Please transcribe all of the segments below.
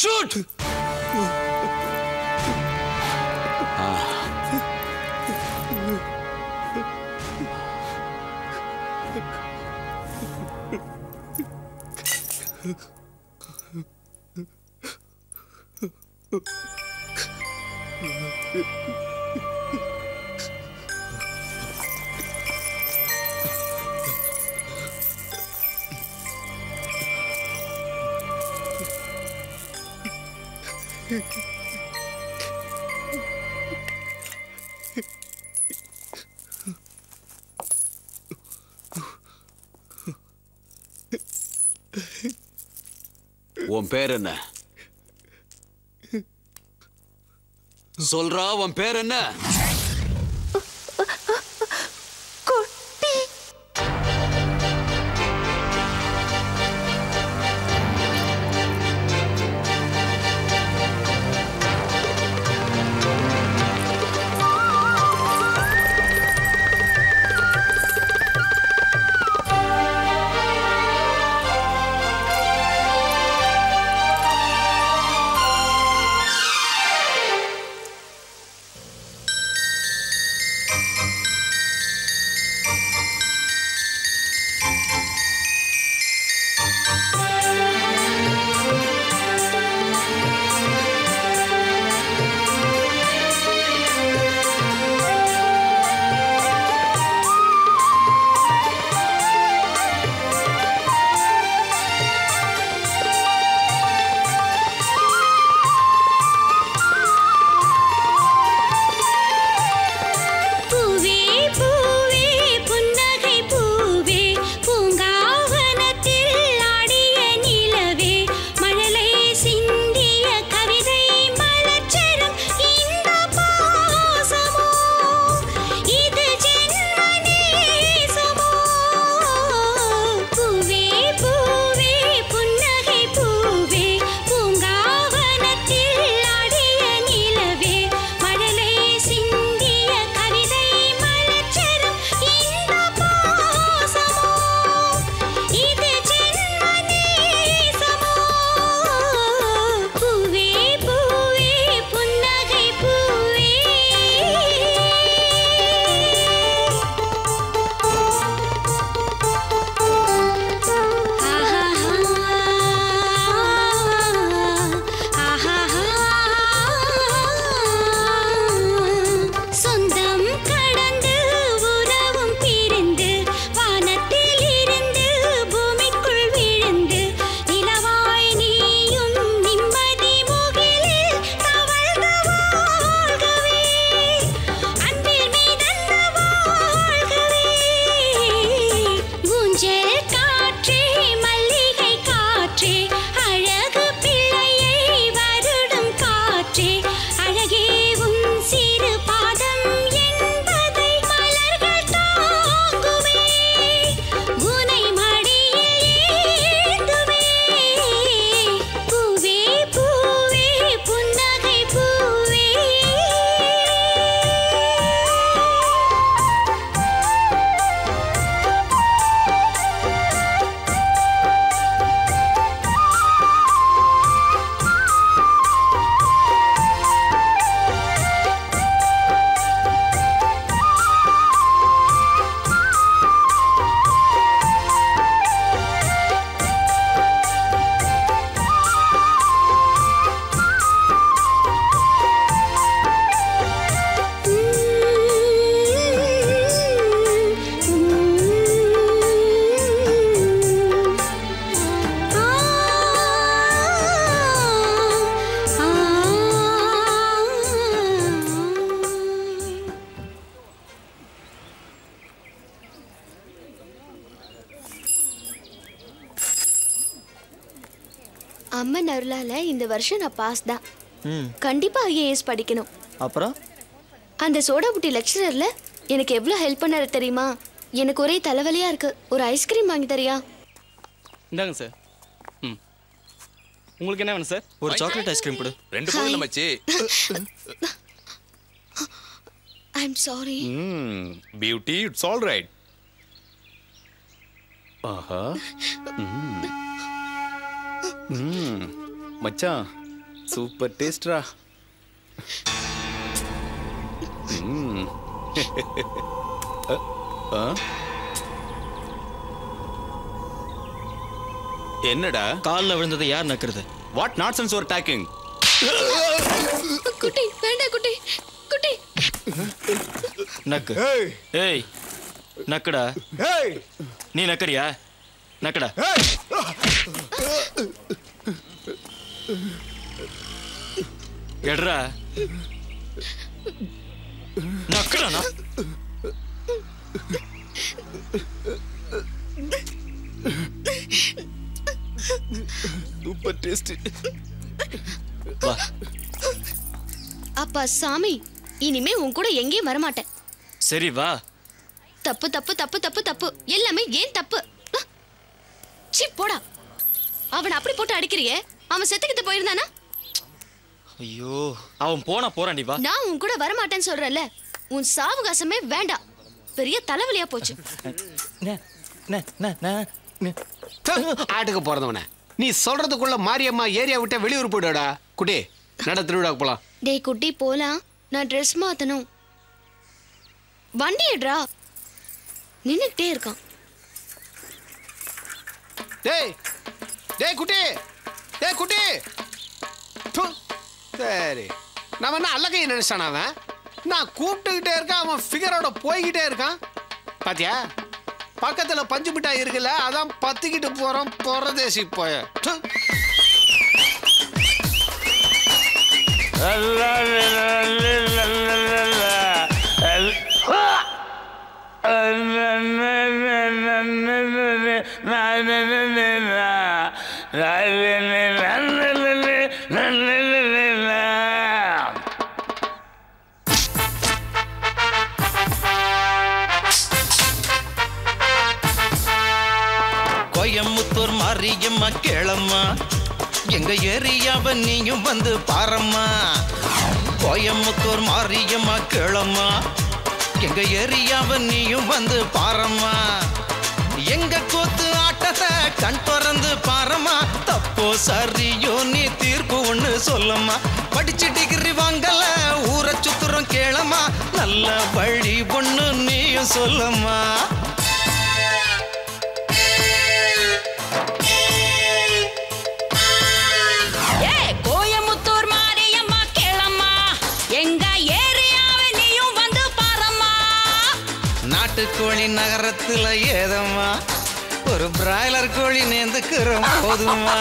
Shoot. உன் பேர் என்ன? சொல்றா, உன் பேர் என்ன? குட்டி. वर्षन पास दा कंडीपा IAS படிக்கணும். அப்புறம் அந்த சோடாபுட்டி லெக்சரர்ல எனக்கு எவ்வளவு ஹெல்ப் பண்ணாரு தெரியுமா? எனக்கு ஒரே தலைவலியா இருக்கு. ஒரு ஐஸ்கிரீம் வாங்கி தரியா? இந்தாங்க சார். உங்களுக்கு என்ன வேணும் சார்? ஒரு சாக்லேட் ஐஸ்கிரீம் கொடு. ரெண்டு போதும் மச்சி. I am sorry. Beauty it's all right. ஆஹா. மச்சான் சூப்பர் டேஸ்டரா. என்னடா கால்ல விழுந்தது யார் நக்குறது? What nonsense you are talking? குட்டி வேண்டாம் குட்டி குட்டி நக்கு. ஏய் ஏய் நக்குடா. ஏய் நீ நக்கறியா? நக்குடா. ஏய் எட்ரா நக்குடா நான். Super tasty. வா. அப்பா சாமி இனிமே உன் கூட எங்கேயும் வரமாட்டேன். சரி வா. தப்பு தப்பு தப்பு தப்பு தப்பு எல்லாமே ஏன் தப்பு? சி போடா. அவன் அப்படி போட்டு அடிக்கிறியே, அவன் செத்துக்கிட்டு போயிருந்தானா? ஐயோ அவன் போனா போறான், நீ வா. நான் உன் கூட வரமாட்டேன்னு சொல்றேன்ல, உன் சாவுகாசமே வேண்டாம். பெரிய தலைவலியா போச்சு. ஆட்டுக்கு போறதவன நீ சொல்றதுக்குள்ள மாரியம்மா ஏரியா விட்ட வெளியூர் போயிடுடா. குட்டி நட திருவிழாக்கு போலாம். டேய் குட்டி போலாம், நான் ட்ரெஸ் மாத்தணும். வண்டி எடுடா, நின்னுக்கிட்டே இருக்கான். டேய் டேய் குட்டி டேய் குட்டி. சரி நம்ம என்ன அல்லகையை நினைச்சானா? அவன் நான் கூப்பிட்டுக்கிட்டே இருக்கான், அவன் ஃபிகரோட போய்கிட்டே இருக்கான். பாத்தியா பக்கத்துல பஞ்சு மிட்டாய் இருக்குல்ல, அதான் பத்திக்கிட்டு போறோம் பொறதேசி போய. கோயம்புத்தூர் மாரியம்மா கேளம்மா, எங்க ஏரியாவ நீயும் வந்து பாரம்மா. கோயம்புத்தூர் மாரியம்மா கேளம்மா, எங்க ஏரியாவ நீயும் வந்து பாரம்மா. எங்க கூத்து ஆட்டத்தை கண் திறந்து பாரம்மா. தப்போ சரியோ நீ தீர்ப்பு ஒண்ணு சொல்லம்மா. படிச்சு டிகிரி வாங்கல ஊரை சுத்துறோம் கேளம்மா. நல்ல வழி ஒண்ணு நீயும் சொல்லம்மா. கோழி நகரத்துல ஏதம்மா, ஒரு பிராய்லர் கோழி நேர்ந்துக்கிறோம் போதுமா.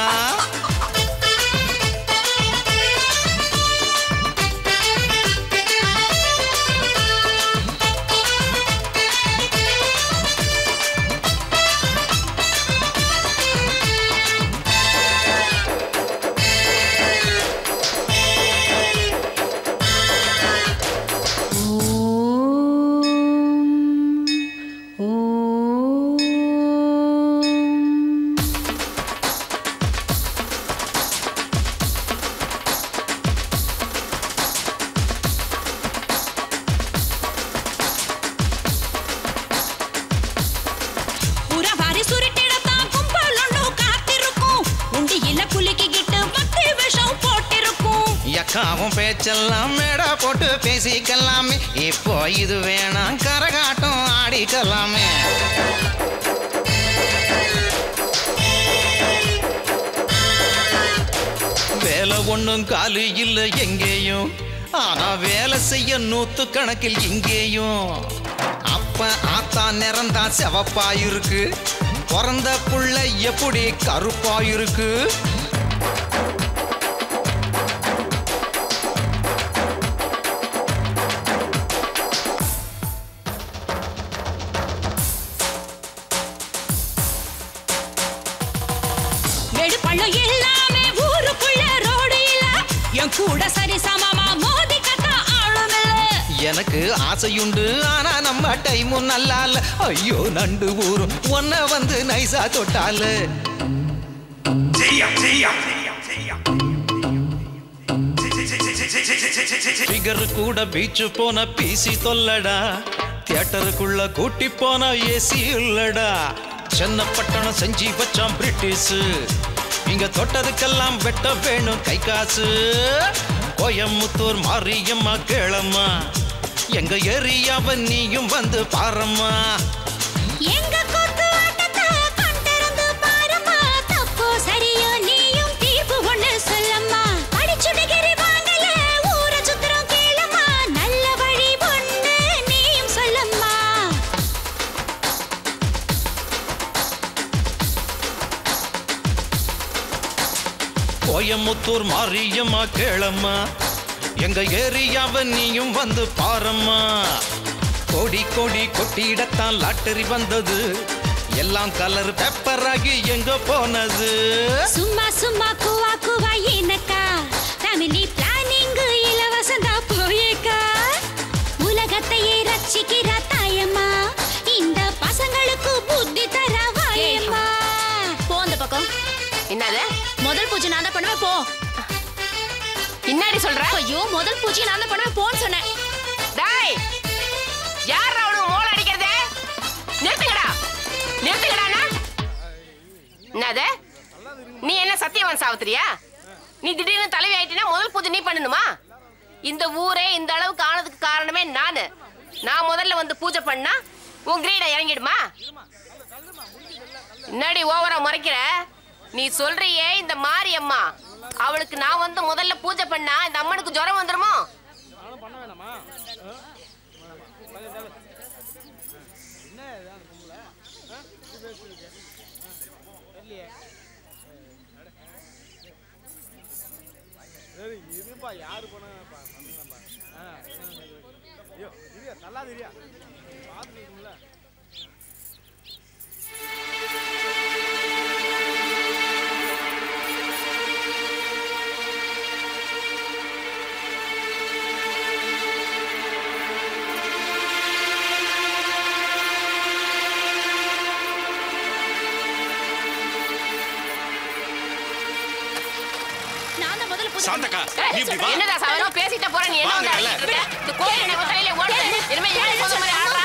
பேச்செல்லாம் மேடா போட்டு பேசிக்கலாமே. இப்போ இது வேணாம் கரகாட்டம் ஆடிக்கலாமே. வேலை ஒண்ணும் காலு இல்லை எங்கேயும், ஆனா வேலை செய்ய நூத்து கணக்கில் இங்கேயும். அப்ப ஆத்தா நிறந்தா செவப்பாயிருக்கு, பிறந்த புள்ள எப்படி கருப்பாயிருக்கு. எனக்கு ஆசையுண்டு ஆனா நம்ம டைமும் நல்லா இல்ல. ஐயோ நண்டு ஊரும் ஒன்ன வந்து நைசா தொட்டாலு. பிகர் கூட பீச்சு போன பீசி தொல்லடா, தியேட்டருக்குள்ள கூட்டி போன ஏசி இல்லடா. சென்னை பட்டணம் செஞ்சு வச்சான் பிரிட்டிஷ், इंग तोट्टदुक्केल्लाम वेट्ट वेणुम कई कासु कोयम्बत्तूर मारियम्मा केळम्मा एंग एरियाव नीयुम वंदु पारम्मा एंग कोट्टु आट्टत्तै कोंडिरुंदु पारम्मा तप्पो सरियो नीयुम तीर्पु ओन्नु सोल्लम्मा पडिचुडगिरि वांगले ऊर सुत्तुरोम केळम्मा नल्ल वळि ओन्नु नीयुम सोल्लम्मा कोयम्बत्तूर मारियम्मा केळम्मा எங்க ஏரியாவ நீயும் வந்து பாரம்மா கோடி கோடி கொட்டிடத்தான் லாட்டரி வந்தது எல்லாம் கலர் பேப்பராகி எங்க போனது சும்மா சும்மா குவா குவா எனக்கா ஃபேமிலி பிளானிங் இலவசந்தா போயேக்கா உலகத்தையே ரட்சிக்கிறா தாயம்மா இந்த பசங்களுக்கு புத்தி தரவாயம்மா போந்த பக்கம் என்னது முதல் பூஜை நான் தான் பண்ணுவேன் போ इन्नाडी सोल रहा है यो मॉडल पूछी ना तो पढ़ना पौन सुने दाई यार रावण मॉल आड़ी कर दे निर्दय करा ना दे नी ये ना सत्यवान सावत्रिया नी दिल्ली में ताले में आई थी ना मॉडल पूछी नहीं पढ़ने माँ इन द वूरे इन दालों कारण कारण में ना न ना मॉडल ले वंद पूजा पढ़ना वो ग्रेड है यार गिर माँ नडी वो அவளுக்கு நான் வந்து முதல்ல பூஜை பண்ணா இந்த அம்மனுக்கு ஜரம் வந்துருமோ நானும் பண்ண வேணாமா என்ன அந்த பொம்பளை இது பேசிருக்கு தெரியலையே சரி இதுப்பா யாரு பண்ணா பண்ணலப்பா ஐயோ இது நல்லா தெரியா பாத்துக்கும்ல சாந்தக்கா நீ இப்படி வா என்னடா சாவரோ பேசிட்ட போற நீ என்ன வந்து இந்த கோயில கோயில ஓடு இனிமே யாரும் போற மாதிரி ஆடுறா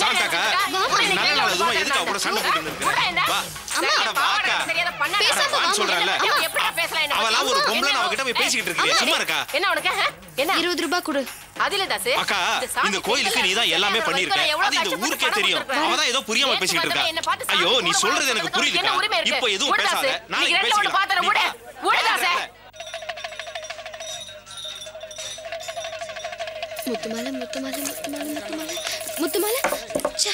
சாந்தக்கா நல்ல நல்ல சும்மா எதுக்கு அவட சண்டை போட்டுட்டு இருக்க வா அம்மா வாக்கா பேசாத சொல்றல எப்படி பேசல என்ன அவளா ஒரு பொம்பளை அவ கிட்ட போய் பேசிட்டு இருக்கீங்க சும்மா இருக்கா என்ன உனக்கு என்ன 20 ரூபாய் கொடு அதில தாசே அக்கா இந்த கோயிலுக்கு நீ தான் எல்லாமே பண்ணிருக்க அது இந்த ஊருக்கே தெரியும் அவ தான் ஏதோ புரியாம பேசிட்டு இருக்கா ஐயோ நீ சொல்றது எனக்கு புரியல இப்போ எதுவும் பேசாத நான் பேசிட்டு பாத்தற ஓடு ஓடு தாசே मुत्तुमाला मुत्तुमाला मुत्तुमाला मुत्तुमाला मुत्तुमाला चा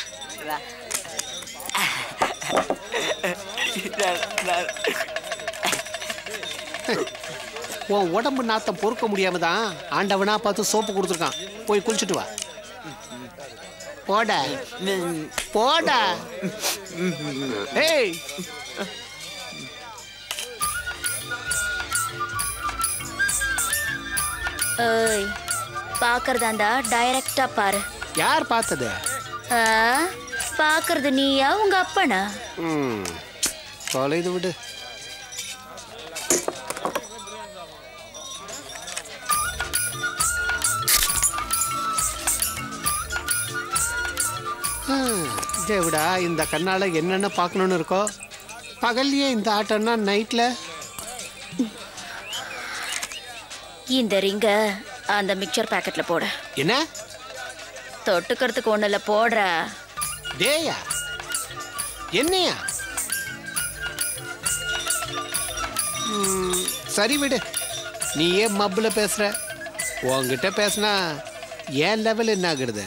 वो वड़म नाता पोर को मुड़िया में था आंटा वना पातू सोप कर दूँगा कोई कुल चुटवा पौड़ा पौड़ा हे पाकर दांडा डायरेक्ट अपार यार पाता दे हाँ पाकर दनी आऊँगा अपना कॉलेज उड़े हाँ देवड़ा इन द कन्नाला येन्ना ना पाकनों नर को पागल ये इन द आटा ना नाइट ले इन द रिंगा அந்த மிக்சர் பாக்கெட்ல போடு என்ன தொட்டுக்கிறதுக்கு ஒண்ணல போடுறா டேயா என்னையா சரி விடு நீ ஏ மப்ல பேசுற உன்கிட்ட பேசினா ஏன் லெவல் என்ன ஆகுது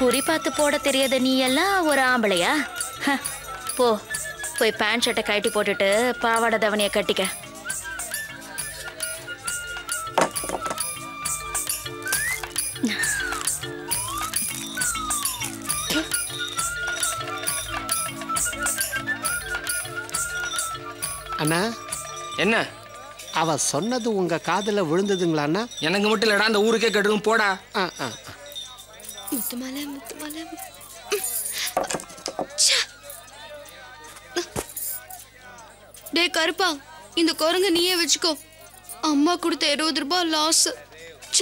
குறி பார்த்து போட தெரியாத நீ எல்லாம் ஒரு ஆம்பளையா போ போய் பேண்ட் ஷர்ட்டை கட்டி போட்டுட்டு பாவாடை தவணையை கட்டிக்க அண்ணா என்ன அவ சொன்னது உங்க காதுல விழுந்ததுங்களா அண்ணா எனக்கு மட்டும் இல்லடா அந்த ஊருக்கே கேட்டுரும் போடா முத்துமலை முத்துமலை டே கருப்பா இந்த கோரங்க நீயே வெச்சுக்கோ அம்மா கொடுத்த 20 ரூபாய் லாஸ் ச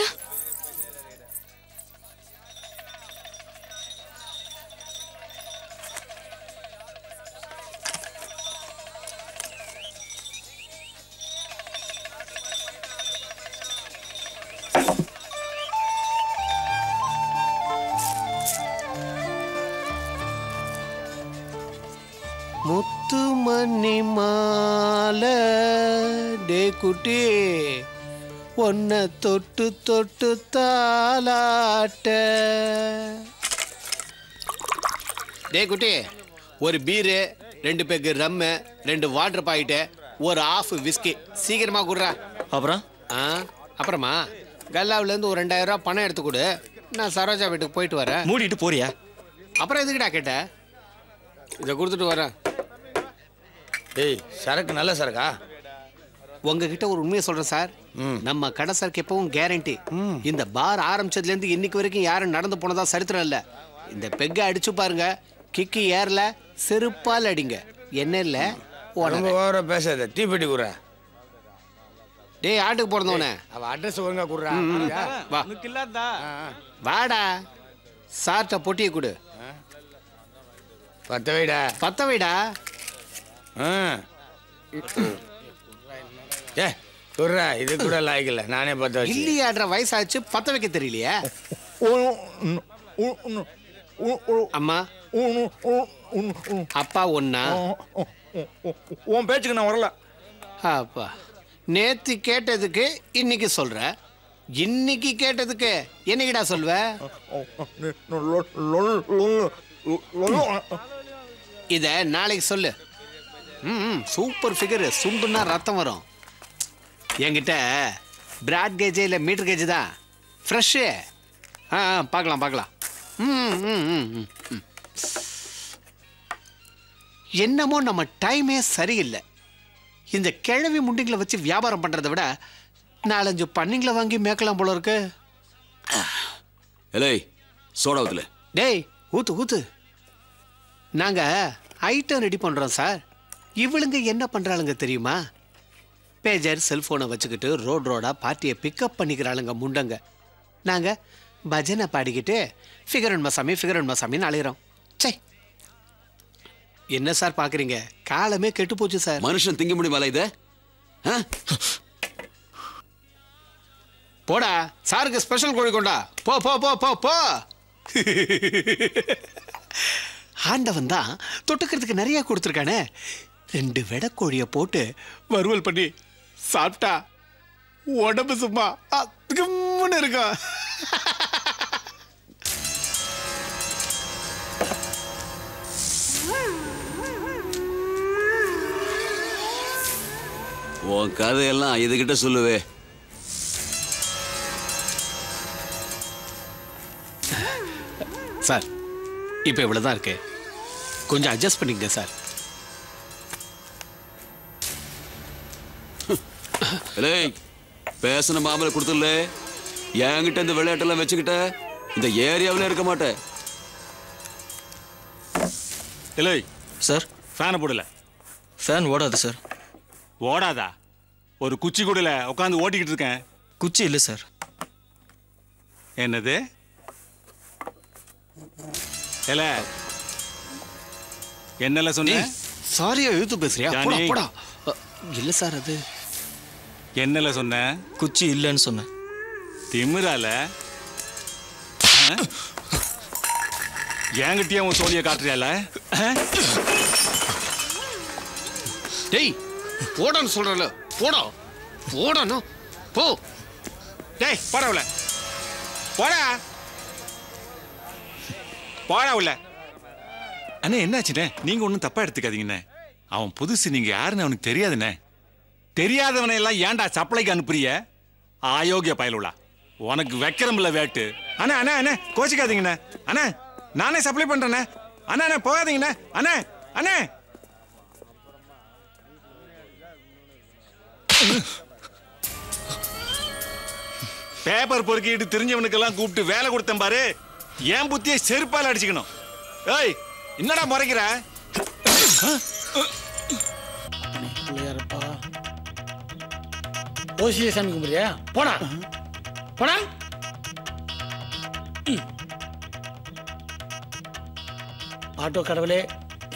முத்து மன்னி மாலை டே குட்டி ஒன்ன தொட்டு தொட்டு தாலாட்ட. டே குட்டி, ஒரு பீரு, 2 பேக்கு ரம்மு, 2 வாட்டர் பாயிட்டு, ஒரு ஆஃப் விஸ்கி சீக்கிரமா குடுறா. அப்புறம் அப்புறமா கல்லாவிலேருந்து ஒரு 2000 ரூபா பணம் எடுத்து கொடு. நான் சரோஜா வீட்டுக்கு போயிட்டு வரேன். மூடிட்டு போறியா? அப்புறம் எதுக்குடா கேட்ட? இதை கொடுத்துட்டு வரேன். ஏய், சரக்கு நல்ல சரக்கா? உங்ககிட்ட ஒரு உண்மையை சொல்கிறேன் சார். நம்ம கடை சரக்கு எப்பவும் கேரண்டி. இந்த பார் ஆரம்பிச்சதுலேருந்து இன்னைக்கு வரைக்கும் யாரும் நடந்து போனதா சரித்திரம் இல்லை. இந்த பெக்கை அடிச்சு பாருங்க, கிக்கு ஏறல, செருப்பால் அடிங்க. என்ன இல்லை உடம்பு பேசாத, தீப்பெட்டி குடுற. டேய், ஆட்டுக்கு பிறந்தவனே, அவள் அட்ரஸ் ஒழுங்காக குடுறா. வாடா, சார்ட்ட பொட்டியை கொடு. பத்தவைடா பத்தவைடா. ஏ குர்ரா, இது கூட லாய்க்கில்லை. நானே பத்த வச்சு இல்லையாடுற வயசாச்சு, பத்த வைக்க தெரியலையா? அம்மா அப்பா ஒன்னா உன் பேச்சுக்கு நான் வரல. அப்பா நேத்து கேட்டதுக்கு இன்னைக்கு சொல்ற, இன்னைக்கு கேட்டதுக்கு என்னைக்கிடா சொல்வ? இத நாளைக்கு சொல்லு. சூப்பர் ஃபிகர், சுண்டுனா ரத்தம் வரும். என்கிட்ட பிராட் கேஜ் இல்லை, மீட்டர் கேஜ் தான். ஃப்ரெஷ்ஷு. பார்க்கலாம் பார்க்கலாம். என்னமோ நம்ம டைமே சரியில்லை. இந்த கிழவி முண்டிங்களை வச்சு வியாபாரம் பண்ணுறதை விட 4-5 பண்ணிங்களை வாங்கி மேக்கலாம் போல இருக்கு. இல்லை சோடா ஊத்துல. டேய் ஊத்து ஊத்து. நாங்கள் ஐட்டம் ரெடி பண்ணுறோம் சார். இவளுங்க என்ன பண்ணுறாளுங்க தெரியுமா? பேஜர், செல்ஃபோனை வச்சுக்கிட்டு ரோட் ரோடாக பார்ட்டியை பிக்கப் பண்ணிக்கிறாளுங்க முண்டங்க. நாங்கள் பஜனை பாடிக்கிட்டு ஃபிகரன் மசாமி ஃபிகரன் மசாமின்னு அலையிறோம். சே, என்ன சார் பார்க்குறீங்க? காலமே கெட்டு போச்சு சார். மனுஷன் திங்க முடியுமா இதை? போடா, சாருக்கு ஸ்பெஷல் கோழி கொண்டா. போ போ போ போ போ. ஆண்டவன் தான் தொட்டுக்கிறதுக்கு நிறையா கொடுத்துருக்கானே. 2 வெடக்கோழியை போட்டு வறுவல் பண்ணி சாப்பிட்டா உடம்பு சும்மா கம்முன்னு இருக்கும். உன் கதையெல்லாம் இதுகிட்ட சொல்லுவே. சார், இப்போ இவ்வளோதான் இருக்கு. கொஞ்சம் அட்ஜஸ்ட் பண்ணிக்கங்க சார். பேசின மாமலை கொடுத்துல என்கிட்ட இந்த விளையாட்டெல்லாம் வச்சுக்கிட்ட இந்த ஏரியாவில இருக்க மாட்டேன். இல்லை சார், ஃபேனை போடல. ஃபேன் ஓடாது சார். ஓடாதா? ஒரு குச்சி கூடல உட்காந்து ஓட்டிக்கிட்டு இருக்கேன். குச்சி இல்லை சார். என்னது? இல்லை என்னல சொன்ன? சாரியா எழுத்து பேசுறியா? இல்லை சார், அது என்னல சொன்ன? குச்சி இல்லைன்னு சொன்னேன். திமிரால என்கிட்டயே உன் சோனியை காட்டுறியால? டேய் போடான்னு சொல்றல, போடா போடானோ போ. டேய் போடா உள்ள, போடா போடா உள்ள. அண்ணே என்னாச்சுண்ணே? நீங்க ஒன்றும் தப்பா எடுத்துக்காதீங்கண்ணே. அவன் புதுசு, நீங்க யாருன்னு அவனுக்கு தெரியாதுண்ணே. தெரியாதவனை எல்லாம் ஏன்டா சப்ளைக்கு அனுப்புறிய? ஆயோக்கிய பயலுளா, உனக்கு வைக்கிறமில்ல வேட்டு. அண்ணா அண்ணா அண்ணா கோச்சிக்காதீங்கண்ணே. அண்ணா நானே சப்ளை பண்றேண்ணே. அண்ணா அண்ணா போகாதீங்கண்ணே. அண்ணா அண்ணே பேப்பர் பொறுக்கிட்டு தெரிஞ்சவனுக்கெல்லாம் கூப்பிட்டு வேலை கொடுத்தேன் பாரு. ஏன் புத்தியை செருப்பால் அடிச்சுக்கணும். ஏய் என்னடா முறைக்கிற? ஓசியை சாமி கும்பிடுறியா? போடா போடா. ஆட்டோ கடவுளே,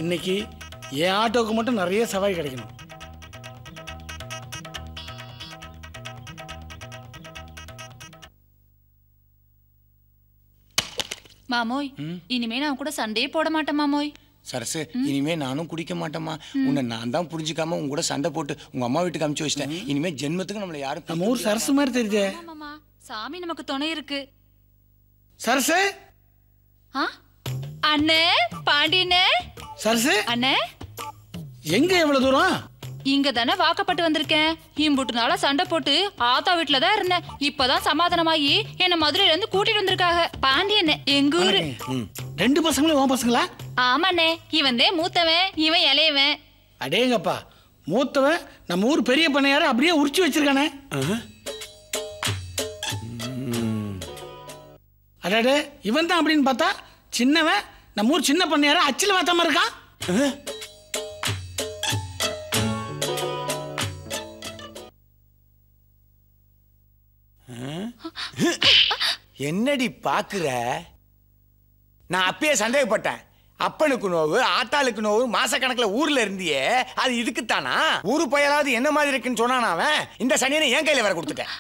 இன்னைக்கு என் ஆட்டோவுக்கு மட்டும் நிறைய சவாரி கிடைக்கணும். மாமோய், இனிமே நான் கூட சண்டையே போட மாட்டேன் மாமோய். सरसु इनमें नानूम कुडिक्क माट्टेम्मा उन्ना नान दान पुरिंजिक्काम उंग कूड संडै पोट्टु उंग अम्मा वीट्टुक्क अमिच्चु वेच्चिटेन इनमें जन्मत्तुक्कु नम्मला यारुम नम्म ऊर सरसु मारि तेरिजे आमामा सामी नमक्कु तुणै इरुक्कु सरसु आ அண்ணே பாண்டினே சரசு அண்ணே எங்க இவ்வளவு தூரம் இங்க தான வாக்கப்பட்டு வந்திருக்கேன் இம்புட்டுனால சண்டை போட்டு ஆத்தா வீட்ல தான் இருந்தேன் இப்பதான் சமாதானமாயி என்ன மதுரையில இருந்து கூட்டிட்டு வந்திருக்காங்க பாண்டியனே எங்க ஊரு ரெண்டு பசங்களும் உன் பசங்களா ஆமாண்ணே இவன் தான் மூத்தவன் இவன் இளையவன் அடேங்கப்பா மூத்தவன் நம்ம ஊர் பெரிய பண்ணையார அப்படியே உரிச்சு வச்சிருக்கானே அடடே இவன் தான் அப்படினு பார்த்தா சின்னவே நம்ம ஊர் சின்ன பண்ணையாரா அச்சில வாத்தமா இருக்கா என்னடி பாக்குற நான் அப்பவே சந்தேகப்பட்டேன் அப்பனுக்கு நோவு ஆத்தாளுக்கு நோவு மாசக்கணக்குல ஊர்ல இருந்தியே அது இதுக்கு தானா ஊரு பயலாவது என்ன மாதிரி இருக்குன்னு சொன்னானா அவன் இந்த சனியனை ஏன் கையில வர கொடுத்துட்டேன்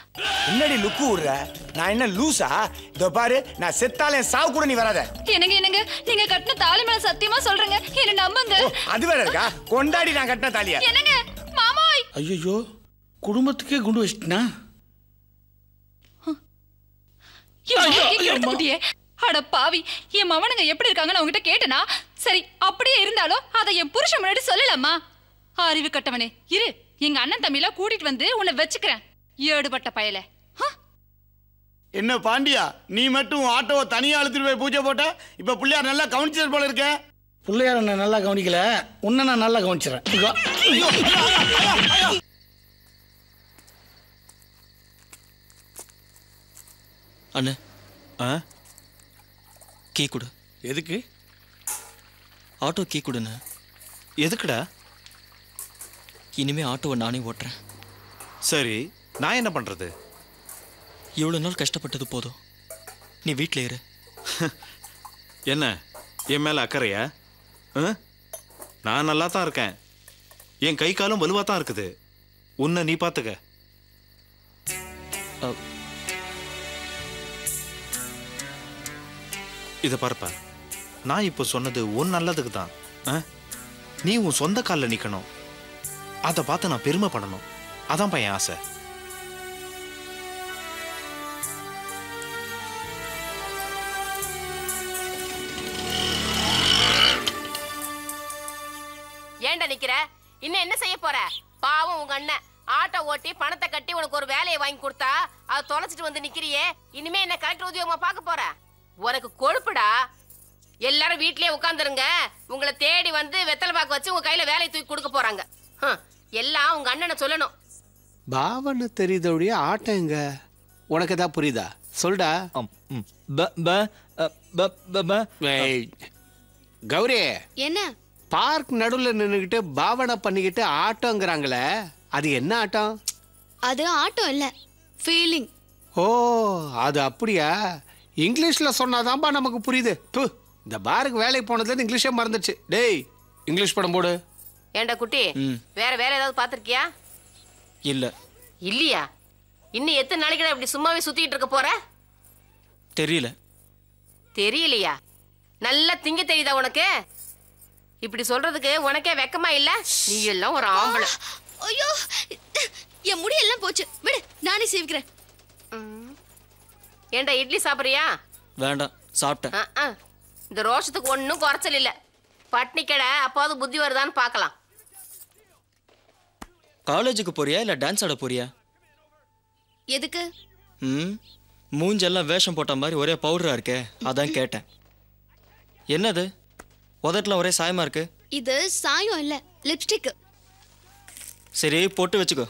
என்னடி லுக்கு ஊர்ற நான் என்ன லூசா இதோ பாரு நான் செத்தாலே சாவு கூட நீ வராத என்னங்க என்னங்க நீங்க கட்டின தாலி மேல சத்தியமா சொல்றீங்க என்ன நம்புங்க அது வேற இருக்கா கொண்டாடி நான் கட்டின தாலியா என்னங்க மாமாய் ஐயோ குடும்பத்துக்கே குண்டு வச்சிட்டனா ஐயோ அட பாவி இந்த மவனுங்க எப்படி இருக்காங்கன்னு உன்கிட்ட கேட்டனா சரி அப்படியே இருந்தாலோ அத என் புருஷன் முன்னாடி சொல்லலம்மா அறிவு கட்டவனே இரு எங்க அண்ணன் தம்பில கூட்டிட்டு வந்து உன்னை வெச்சுக்கறேன் ஏடுபட்ட பயலே என்ன பாண்டியா நீ மட்டும் ஆட்டோவை தனியா அழுத்திட்டு போய் பூஜை போட்ட இப்ப புள்ளையார் நல்லா கவனிச்சது போல இருக்க புள்ளையார் என்ன நல்லா கவனிக்கல உன்ன நான் நல்லா கவனிச்சறேன் ஐயோ அண்ணே ஆ की कुड़ எதுக்கு ஆட்டோ கீ குடுனா எதுக்குடா இனிமே ஆட்டோவை நானே ஓட்றேன் சரி நான் என்ன பண்றது இவ்வளவு நாள் கஷ்டப்பட்டது போதும் நீ வீட்ல இரு என்ன என் மேல அக்கறையா நான் நல்லா தான் இருக்கேன் என் கை காலும் வலுவா தான் இருக்குது உன்னை நீ பாத்துக்க இத பார்ப்பா நான் இப்ப சொன்னது உன் நல்லதுக்கு தான் நீ உன் சொந்த கால்ல நிக்கணும் அத பார்த்து நான் பெருமை படணும் அதான் பையன் ஆசை ஏண்டா நிக்கிற இன்னும் என்ன செய்ய போற பாவம் உங்க அண்ணன் ஆட்டோ ஓட்டி பணத்தை கட்டி உனக்கு ஒரு வேலையை வாங்கி கொடுத்தா அதை தொலைச்சிட்டு வந்து நிக்கிறியே இனிமே என்ன கலெக்டர் உத்தியோகமா பாக்க போற உனக்கு கொழுப்புடா எல்லாரும் வீட்லயே உட்கார்ந்துருங்க உங்களை தேடி வந்து வெத்தலை பாக்கு வச்சு உங்க கையில வேலையை தூக்கி கொடுக்க போறாங்க எல்லாம் உங்க அண்ணனை சொல்லணும் பாவனை தெரியுதோடைய ஆட்டங்க உனக்கு ஏதாவது புரியுதா சொல்டா கௌரி என்ன பார்க் நடுவுல நின்னுகிட்டு பாவனை பண்ணிக்கிட்டு ஆட்டோங்கிறாங்களே அது என்ன ஆட்டம் அது ஆட்டம் இல்ல ஃபீலிங் ஓ அது அப்படியா இங்கிலீஷ்ல சொன்னாதான்பா நமக்கு புரியுது இந்த பாருக்கு வேலைக்கு போனதுல இங்கிலீஷே மறந்துச்சு டேய் இங்கிலீஷ் படம் போடு ஏண்டா குட்டி வேற வேற ஏதாவது பாத்திருக்கியா இல்ல இல்லையா இன்னும் எத்தனை நாளைக்குடா இப்படி சும்மாவே சுத்திட்டு இருக்க போற தெரியல தெரியலையா நல்லா திங்க தெரியுதா உனக்கு இப்படி சொல்றதுக்கு உனக்கே வெக்கமா இல்ல நீ எல்லாம் ஒரு ஆம்பளை ஐயோ என் முடி எல்லாம் போச்சு விடு நானே சீவிக்கிறேன் ஏண்டா இட்லி சாப்பிடுறியா வேண்டாம் சாப்பிட்டேன் இந்த ரோஷத்துக்கு ஒன்றும் குறைச்சல் இல்லை பட்னி கடை அப்பாவது புத்தி வருதான்னு பார்க்கலாம் காலேஜுக்கு போறியா இல்லை டான்ஸ் ஆட போறியா எதுக்கு மூஞ்செல்லாம் வேஷம் போட்ட மாதிரி ஒரே பவுடரா இருக்கே அதான் கேட்டேன் என்னது உதட்டெல்லாம் ஒரே சாயமா இருக்கு இது சாயம் இல்லை லிப்ஸ்டிக் சரி போட்டு வச்சுக்கோ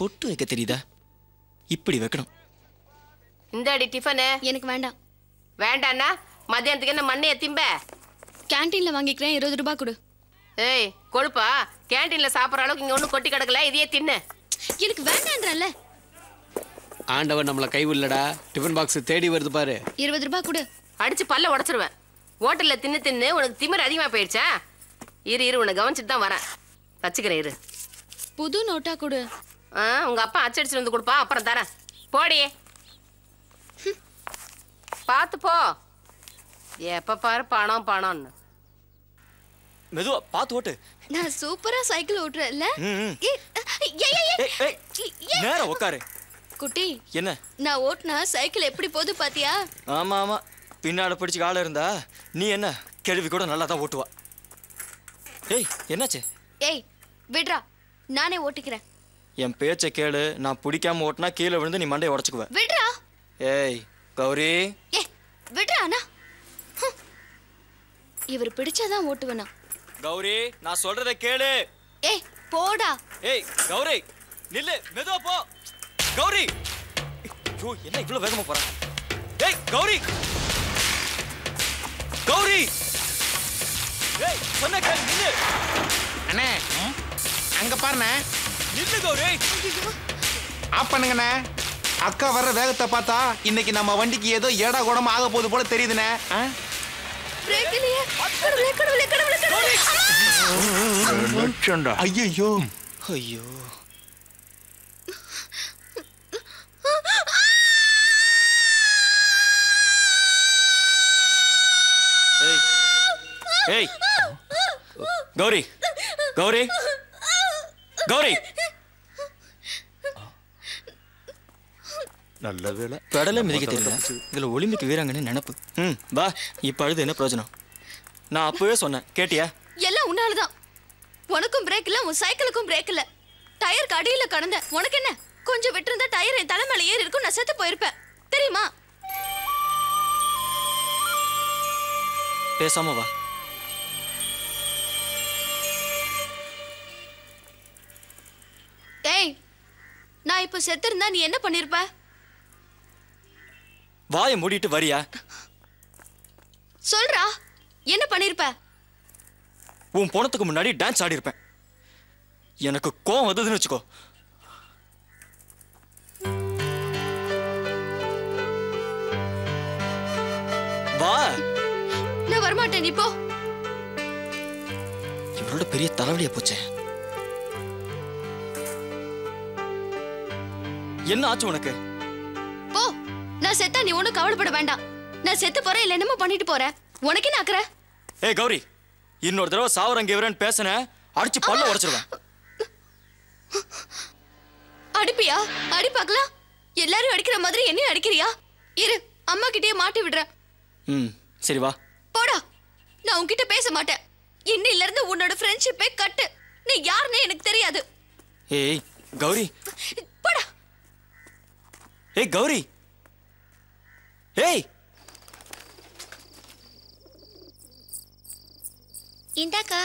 பொட்டு வைக்க தெரியுதா இப்படி வைக்கணும் இந்த அடி டிஃபன் எனக்கு வேண்டாம் வேண்டாம்னா மதியானத்துக்கு என்ன மண்ணை திம்ப கேண்டீன்ல வாங்கிக்கிறேன் 20 ரூபாய் கொடு ஏய் கொழுப்பா கேண்டீன்ல சாப்பிடுற அளவுக்கு இங்க ஒண்ணு கொட்டி கிடக்கல இதையே தின்னு எனக்கு வேண்டாம்ன்றல்ல ஆண்டவன் நம்மள கை வில்லடா டிஃபன் பாக்ஸ் தேடி வருது பாரு 20 ரூபாய் கொடு அடிச்சு பல்ல உடைச்சிடுவேன் ஹோட்டல்ல தின்னு தின்னு உனக்கு திமிர் அதிகமா போயிடுச்சா இரு இரு உன கவனிச்சிட்டு தான் வரேன் வச்சுக்கிறேன் இரு புது நோட்டா கொடு உங்க அப்பா அச்சடிச்சு வந்து கொடுப்பா அப்புறம் தரேன் போடி பாத்துப்போ எப்ப பாரு பணம் பணம்னு மெதுவா பாத்து ஓட்டு நான் சூப்பரா சைக்கிள் ஓட்டுறேன்ல நேரா உட்காரு குட்டி என்ன நான் ஓட்டுனா சைக்கிள் எப்படி போகுது பாத்தியா ஆமா ஆமா பின்னால பிடிச்சு கால இருந்தா நீ என்ன கேள்வி கூட நல்லா தான் ஓட்டுவா ஏய் என்னாச்சு ஏய் விட்றா நானே ஓட்டிக்கிறேன் என் பேச்ச கேளு நான் பிடிக்காம ஓட்டுனா கீழ விழுந்து நீ மண்டைய உடைச்சுக்குவ விட்றா ஏய் கௌரி ஏய் விட்றானா இவர் பிடிச்சாதான் ஓட்டுவனா கௌரி நான் சொல்றத கேளு ஏய் போடா ஏய் கௌரி நில்லு மெதுவா போ கௌரி ஐயோ என்ன இவ்ளோ வேகமா போற ஏய் கௌரி கௌரி ஏய் சொன்ன கேளு நில்லு அண்ணே அங்க பாருண்ணே நில்லு கௌரி ஆப் பண்ணுங்கண்ணே அக்கா வர்ற வேகத்தை பார்த்தா இன்னைக்கு நம்ம வண்டிக்கு ஏதோ ஏடா கூடமா ஆக போகுது போல தெரியுதுண்ணே गौरी गौरी गौरी நல்ல வேளை கடலை மிதிக்க தெரியல இதுல ஒலிம்பிக் வீராங்கன்னு நினைப்பு ம் வா இப்ப அழுது என்ன பிரயோஜனம் நான் அப்பவே சொன்னேன் கேட்டியா எல்லாம் உன்னால தான் உனக்கும் பிரேக் இல்ல உன் சைக்கிளுக்கும் பிரேக் இல்ல டயர் கடியில கடந்த உனக்கு என்ன கொஞ்சம் விட்டுருந்தா டயர் என் தலை மேல ஏறி இருக்கும் நான் செத்து போயிருப்பேன் தெரியுமா பேசாம வா ஏய் நான் இப்ப செத்து இருந்தா நீ என்ன பண்ணிருப்ப வாயை மூடிட்டு வரியா சொல்றா என்ன பண்ணிருப்ப உன் போனதுக்கு முன்னாடி டான்ஸ் ஆடி இருப்பேன் எனக்கு கோவம் வந்ததுன்னு வச்சுக்கோ வா நான் வரமாட்டேன் நீ போ இவரோட பெரிய தலைவலியா போச்சே என்ன ஆச்சு உனக்கு போ நான் செத்தா நீ ஒண்ணு கவலைப்பட வேண்டாம் நான் செத்து போறேன் இல்ல என்னமோ பண்ணிட்டு போறேன் உனக்கு என்ன ஆக்குற ஏய் கௌரி இன்னொரு தடவை சாவரங்க இவரன்னு பேசனே அடிச்சு பல்ல உடைச்சிடுவேன் அடிப்பியா அடி பார்க்கலாம் எல்லாரும் அடிக்கிற மாதிரி என்னையும் அடிக்கிறியா இரு அம்மா கிட்டயே மாட்டி விடுறேன் ம் சரி வா போடா நான் உன்கிட்ட பேச மாட்டேன் இன்னையில இருந்து உன்னோட ஃப்ரெண்ட்ஷிப்பே கட் நீ யாருன்னு எனக்கு தெரியாது ஏய் கௌரி போடா ஏய் கௌரி ஏய் இந்தாக்கா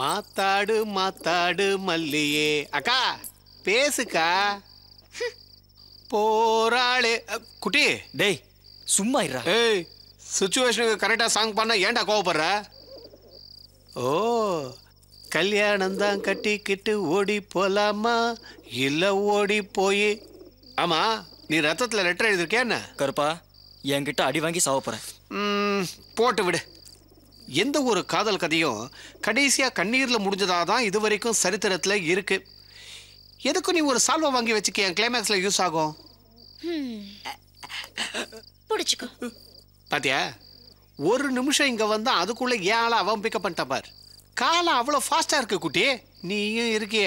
மாத்தாடு மாத்தாடு மல்லியே அக்கா பேசுக்கா போராளே குட்டி டேய் சும்மா இருடா ஏய் சிச்சுவேஷனுக்கு கரெக்டா சாங் பண்ண ஏன்டா கோவப்படுற ஓ கல்யாணம் தான் கட்டிக்கிட்டு ஓடி போலாமா இல்ல ஓடி போய் ஆமா நீ ரத்தத்துல லெட்டர் எழுதிருக்கியா என்ன கருப்பா என்கிட்ட அடி வாங்கி சாவ போறேன் போட்டு விடு எந்த ஒரு காதல் கதையும் கடைசியா கண்ணீர்ல முடிஞ்சதாதான் இது வரைக்கும் சரித்திரத்துல இருக்கு எதுக்கு நீ ஒரு சால்வா வாங்கி வச்சுக்க என் கிளைமேக்ஸ்ல யூஸ் ஆகும் பிடிச்சுக்கோ பாத்தியா ஒரு நிமிஷம் இங்க வந்தா அதுக்குள்ள ஏன் அவன் பிக்கப் பண்ணிட்டான் பார் காலம் அவ்வளவு ஃபாஸ்டா இருக்கு குட்டி நீயும் இருக்கிய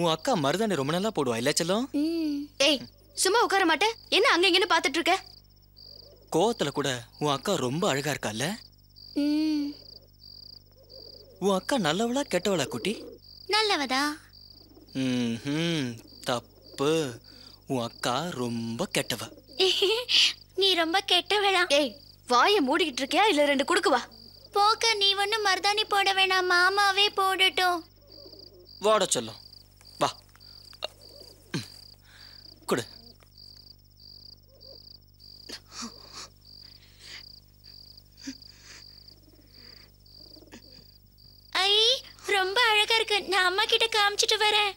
உன் அக்கா மருதாணி ரொம்ப நல்லா போடுவா இல்ல செல்லம் ஏய் சும்மா உட்கார மாட்டேன் என்ன அங்க இங்கன்னு பாத்துட்டு இருக்க கோவத்துல கூட உன் அக்கா ரொம்ப அழகா இருக்கால உன் அக்கா நல்லவளா கெட்டவளா குட்டி நல்லவதா தப்பு உன் அக்கா ரொம்ப கெட்டவ நீ ரொம்ப கெட்டவளா ஏய் வாயை மூடிக்கிட்டு இருக்கியா இல்ல ரெண்டு குடுக்குவா போக்க நீ ஒன்னும் மருதாணி போட வேணாம் மாமாவே போடட்டும் வாட செல்லம் வா கொடு ஐ ரொம்ப அழகா இருக்கு நான் அம்மா கிட்ட காமிச்சிட்டு வரேன்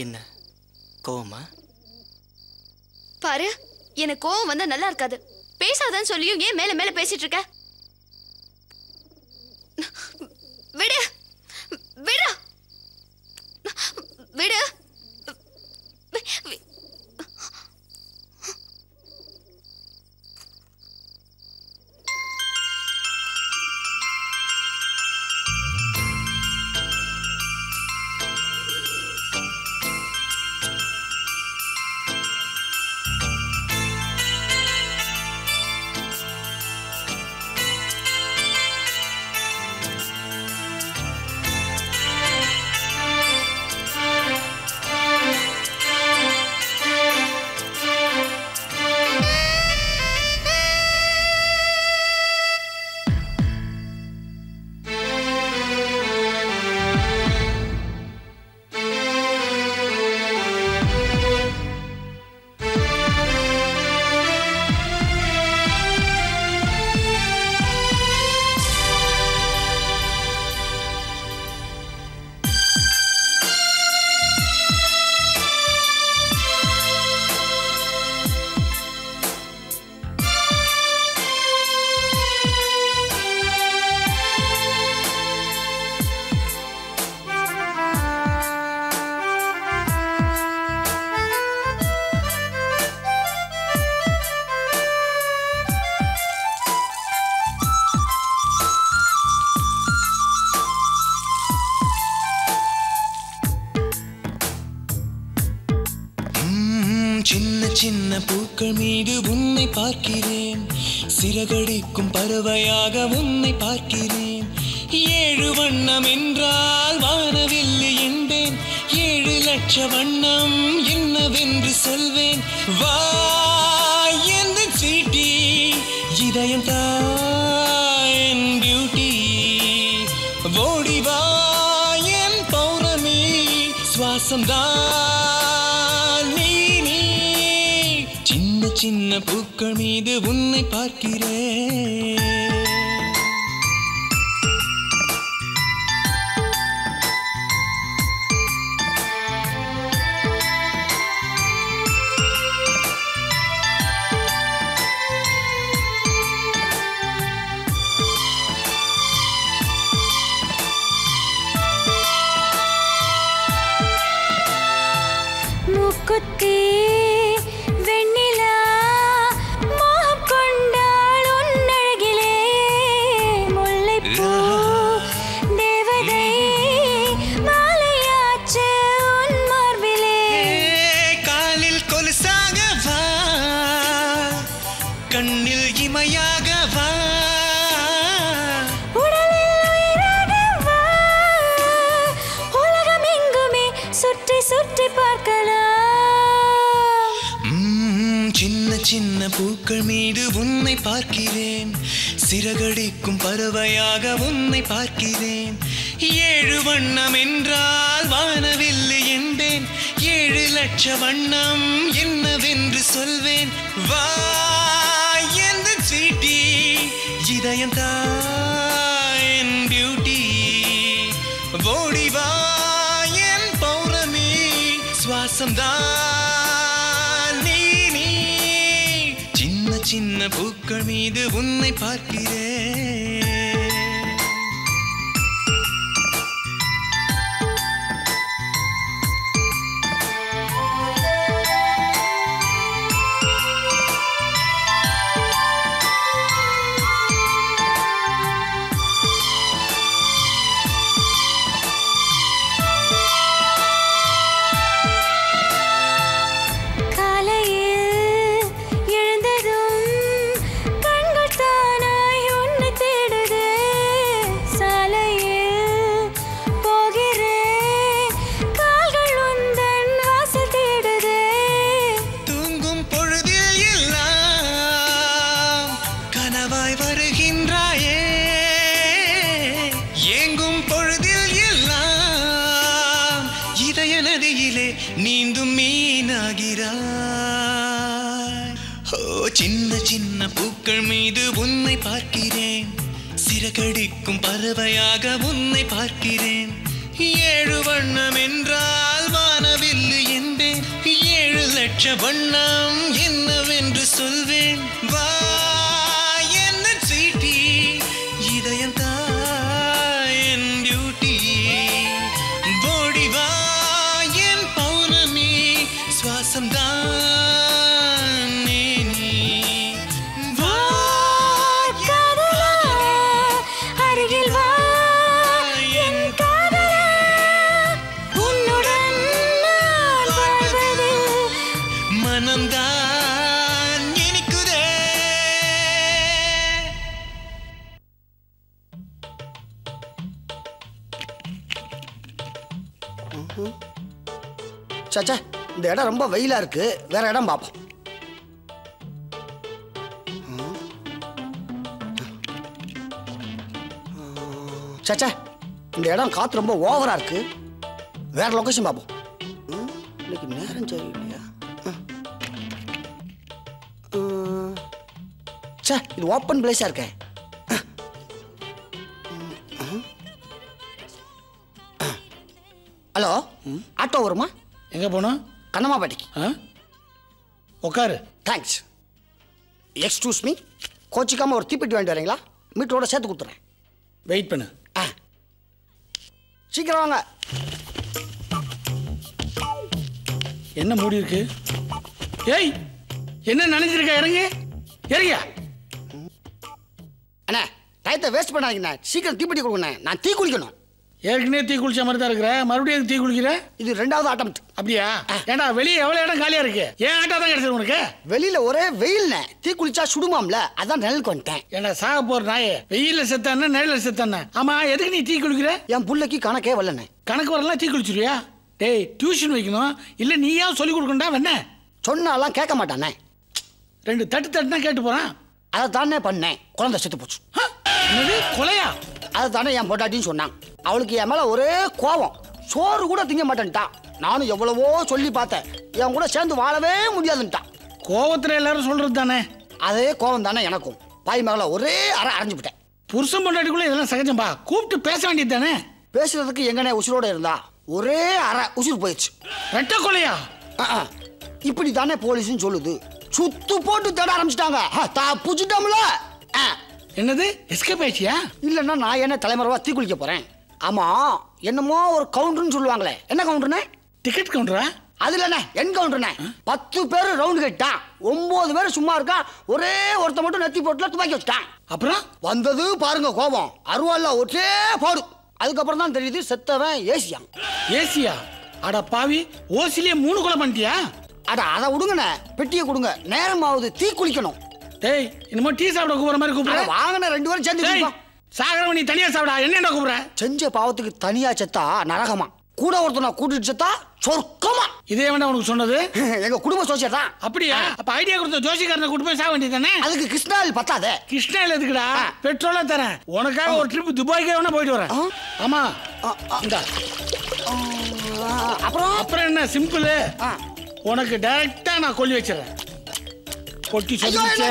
என்ன கோவமா? பாரு, எனக்கு கோவம் வந்தா நல்லா இருக்காது. பேசாதன்னு சொல்லியும் ஏன் மேல மேல பேசிட்டு இருக்க? விடு விடு விடு. சிறகடிக்கும் பறவையாக உன்னை பார்க்கிறேன். ஏழு வண்ணம் என்றால் வானவில்லி என்பேன். 7 லட்ச வண்ணம் என்னவென்று சொல்வேன். வா என்று சீட்டி இதயம் தான் பியூட்டி. ஓடி வா என் பௌர்ணமி, சுவாசம் தான் நீ. சின்ன சின்ன பூக்கள் மீது உன்னை பார்க்கிறேன். முக்குத்தி சின்ன பூக்கள் மீது உன்னை பார்க்கிறேன். சிறகடிக்கும் பறவையாக உன்னை பார்க்கிறேன். 7 வண்ணம் என்றால் வானவில்லி என்பேன். 7 லட்ச வண்ணம் என்னவென்று சொல்வேன். வா என்று சீட்டி இதயம் தான் பியூட்டி. ஓடி வா என் பௌர்ணமி, சுவாசம் தான். சின்ன பூக்கள் மீது உன்னை பார்க்கிறேன். சிறகடிக்கும் பறவையாக உன்னை பார்க்கிறேன். 7 வண்ணம் என்றால் வானவில் பெற்ற வண்ணம் என்னவென்று சொல்வேன் வா என்ன ஸ்வீட்டி இதயம் தான் என் பியூட்டி போடி வா என் பௌர்ணமி சுவாசம் தான் நீ வா காதலா அருகில் வா என் காதலா உன்னுடன் நான் வாழ்வது மனம்தான். चाचा इधर इधर रंबा वही लार के वेर इधर बाप चाचा इधर इधर खात रंबा वाव लार के वेर लोकेशन बाप लेकिन नहरन चाहिए नहीं यार चाचा इधर वापन प्लेस लार के हेलो आटो वर्मा எங்க போனா கண்ணமாபட்டிக்கு உட்காரு தேங்க்ஸ் எக்ஸ்க்யூஸ் மீ கோச்சிக்காம ஒரு தீப்பெட்டி வாங்கிட்டு வரீங்களா மீட்டரோட சேர்த்து கொடுத்துறேன் வெயிட் பண்ணு சீக்கிரம் வாங்க என்ன மூடி இருக்கு ஏய் என்ன நினைச்சிருக்க இறங்கு இறங்கியா அண்ணா டைத்தை வேஸ்ட் பண்ணாதீங்கண்ணா சீக்கிரம் தீப்பெட்டி கொடுங்கண்ணா நான் தீ குளிக்கணும் ஏற்கனவே தீ குளிச்ச மாதிரி தான் இருக்கிறேன் மறுபடியும் தீ குளிக்கிற இது ரெண்டாவது அட்டம்ட் அப்படியா ஏண்டா வெளியே எவ்வளோ இடம் காலியாக இருக்கு ஏன் ஆட்டா தான் கிடைச்சது உனக்கு வெளியில் ஒரே வெயில்ண்ணே தீ குளிச்சா சுடுமாம்ல அதான் நிழலுக்கு வந்துட்டேன் ஏன்னா சாக போகிற நாயே வெயிலில் செத்தானே நிழலில் செத்தானே ஆமாம் எதுக்கு நீ தீ குளிக்கிற என் பிள்ளைக்கு கணக்கே வரலண்ணே கணக்கு வரலாம் தீ குளிச்சிருவியா டேய் டியூஷன் வைக்கணும் இல்லை நீயா சொல்லிக் கொடுக்கண்டா வேணே சொன்னாலாம் கேட்க மாட்டானே ரெண்டு தட்டு தட்டுனா கேட்டு போகிறான் அதை தானே பண்ணேன் குழந்தை செத்து போச்சு கொலையா அதை தானே என் பொட்டாட்டின்னு சொன்னான் அவளுக்கு என் மேலே ஒரே கோபம் சோறு கூட திங்க மாட்டேன்ட்டான் நானும் எவ்வளவோ சொல்லி பார்த்தேன் என் கூட சேர்ந்து வாழவே முடியாதுன்ட்டான் கோபத்தில் எல்லாரும் சொல்கிறது தானே அதே கோபம் தானே எனக்கும் பாய் மகளை ஒரே அரை அரைஞ்சு விட்டேன் புருஷன் பொண்டாட்டிக்குள்ளே இதெல்லாம் சகஜம்பா கூப்பிட்டு பேச வேண்டியது தானே பேசுறதுக்கு எங்கனே உசுரோடு இருந்தா ஒரே அரை உசுர் போயிடுச்சு ரெட்ட கொலையா இப்படி தானே போலீஸ்ன்னு சொல்லுது சுத்து போட்டு தேட ஆரம்பிச்சிட்டாங்க தப்புச்சிட்டோம்ல என்னது எஸ்கேப் ஆயிடுச்சியா இல்லைன்னா நான் என்ன தலைமறைவா தீ குளிக்க போகிறேன் ஆமாம் என்னமோ ஒரு கவுண்டர்னு சொல்லுவாங்களே என்ன கவுண்டர்னே டிக்கெட் கவுண்டரா அது இல்லைண்ணே என் கவுண்டர்ண்ணே 10 பேர் ரவுண்டு கேட்டான் 9 பேர் சும்மா இருக்கா ஒரே ஒருத்த மட்டும் நெத்தி போட்டுல துப்பாக்கி வச்சுட்டான் அப்புறம் வந்தது பாருங்க கோபம் அருவால ஒற்றே போடும் அதுக்கப்புறம் தான் தெரியுது செத்தவன் ஏசியா ஏசியா அட பாவி ஓசிலே 3 கொலை பண்ணிட்டியா அட அதை விடுங்கண்ணே பெட்டியை கொடுங்க நேரமாவது தீ குளிக்கணும் டேய் இன்னும் டீ சாப்பிட கூப்பிட்ற மாதிரி கூப்பிட்ற வாங்கின 2 பேரும் சேர்ந்து சாகரவன் நீ தனியா சாப்பிடா என்னடா கூப்பிடுற செஞ்ச பாவத்துக்கு தனியா செத்தா நரகமா கூட ஒருத்தனை கூட்டிட்டு செத்தா சொர்க்கமா இதே வேண்டாம் உனக்கு சொன்னது எங்க குடும்ப ஜோசியர் தான் அப்படியா அப்ப ஐடியா கொடுத்த ஜோசிக்காரனை கூட்டு போய் சாக வேண்டியதானே அதுக்கு கிருஷ்ணாவில் பத்தாதே கிருஷ்ணாவில் எதுக்குடா பெட்ரோலா தரேன் உனக்காக ஒரு ட்ரிப் துபாய்க்கே வேணா போயிட்டு வரேன் ஆமா அப்புறம் அப்புறம் என்ன சிம்பிள் உனக்கு டைரக்டா நான் கொல்லி வச்சிடறேன் கொட்டி சொல்லிச்சே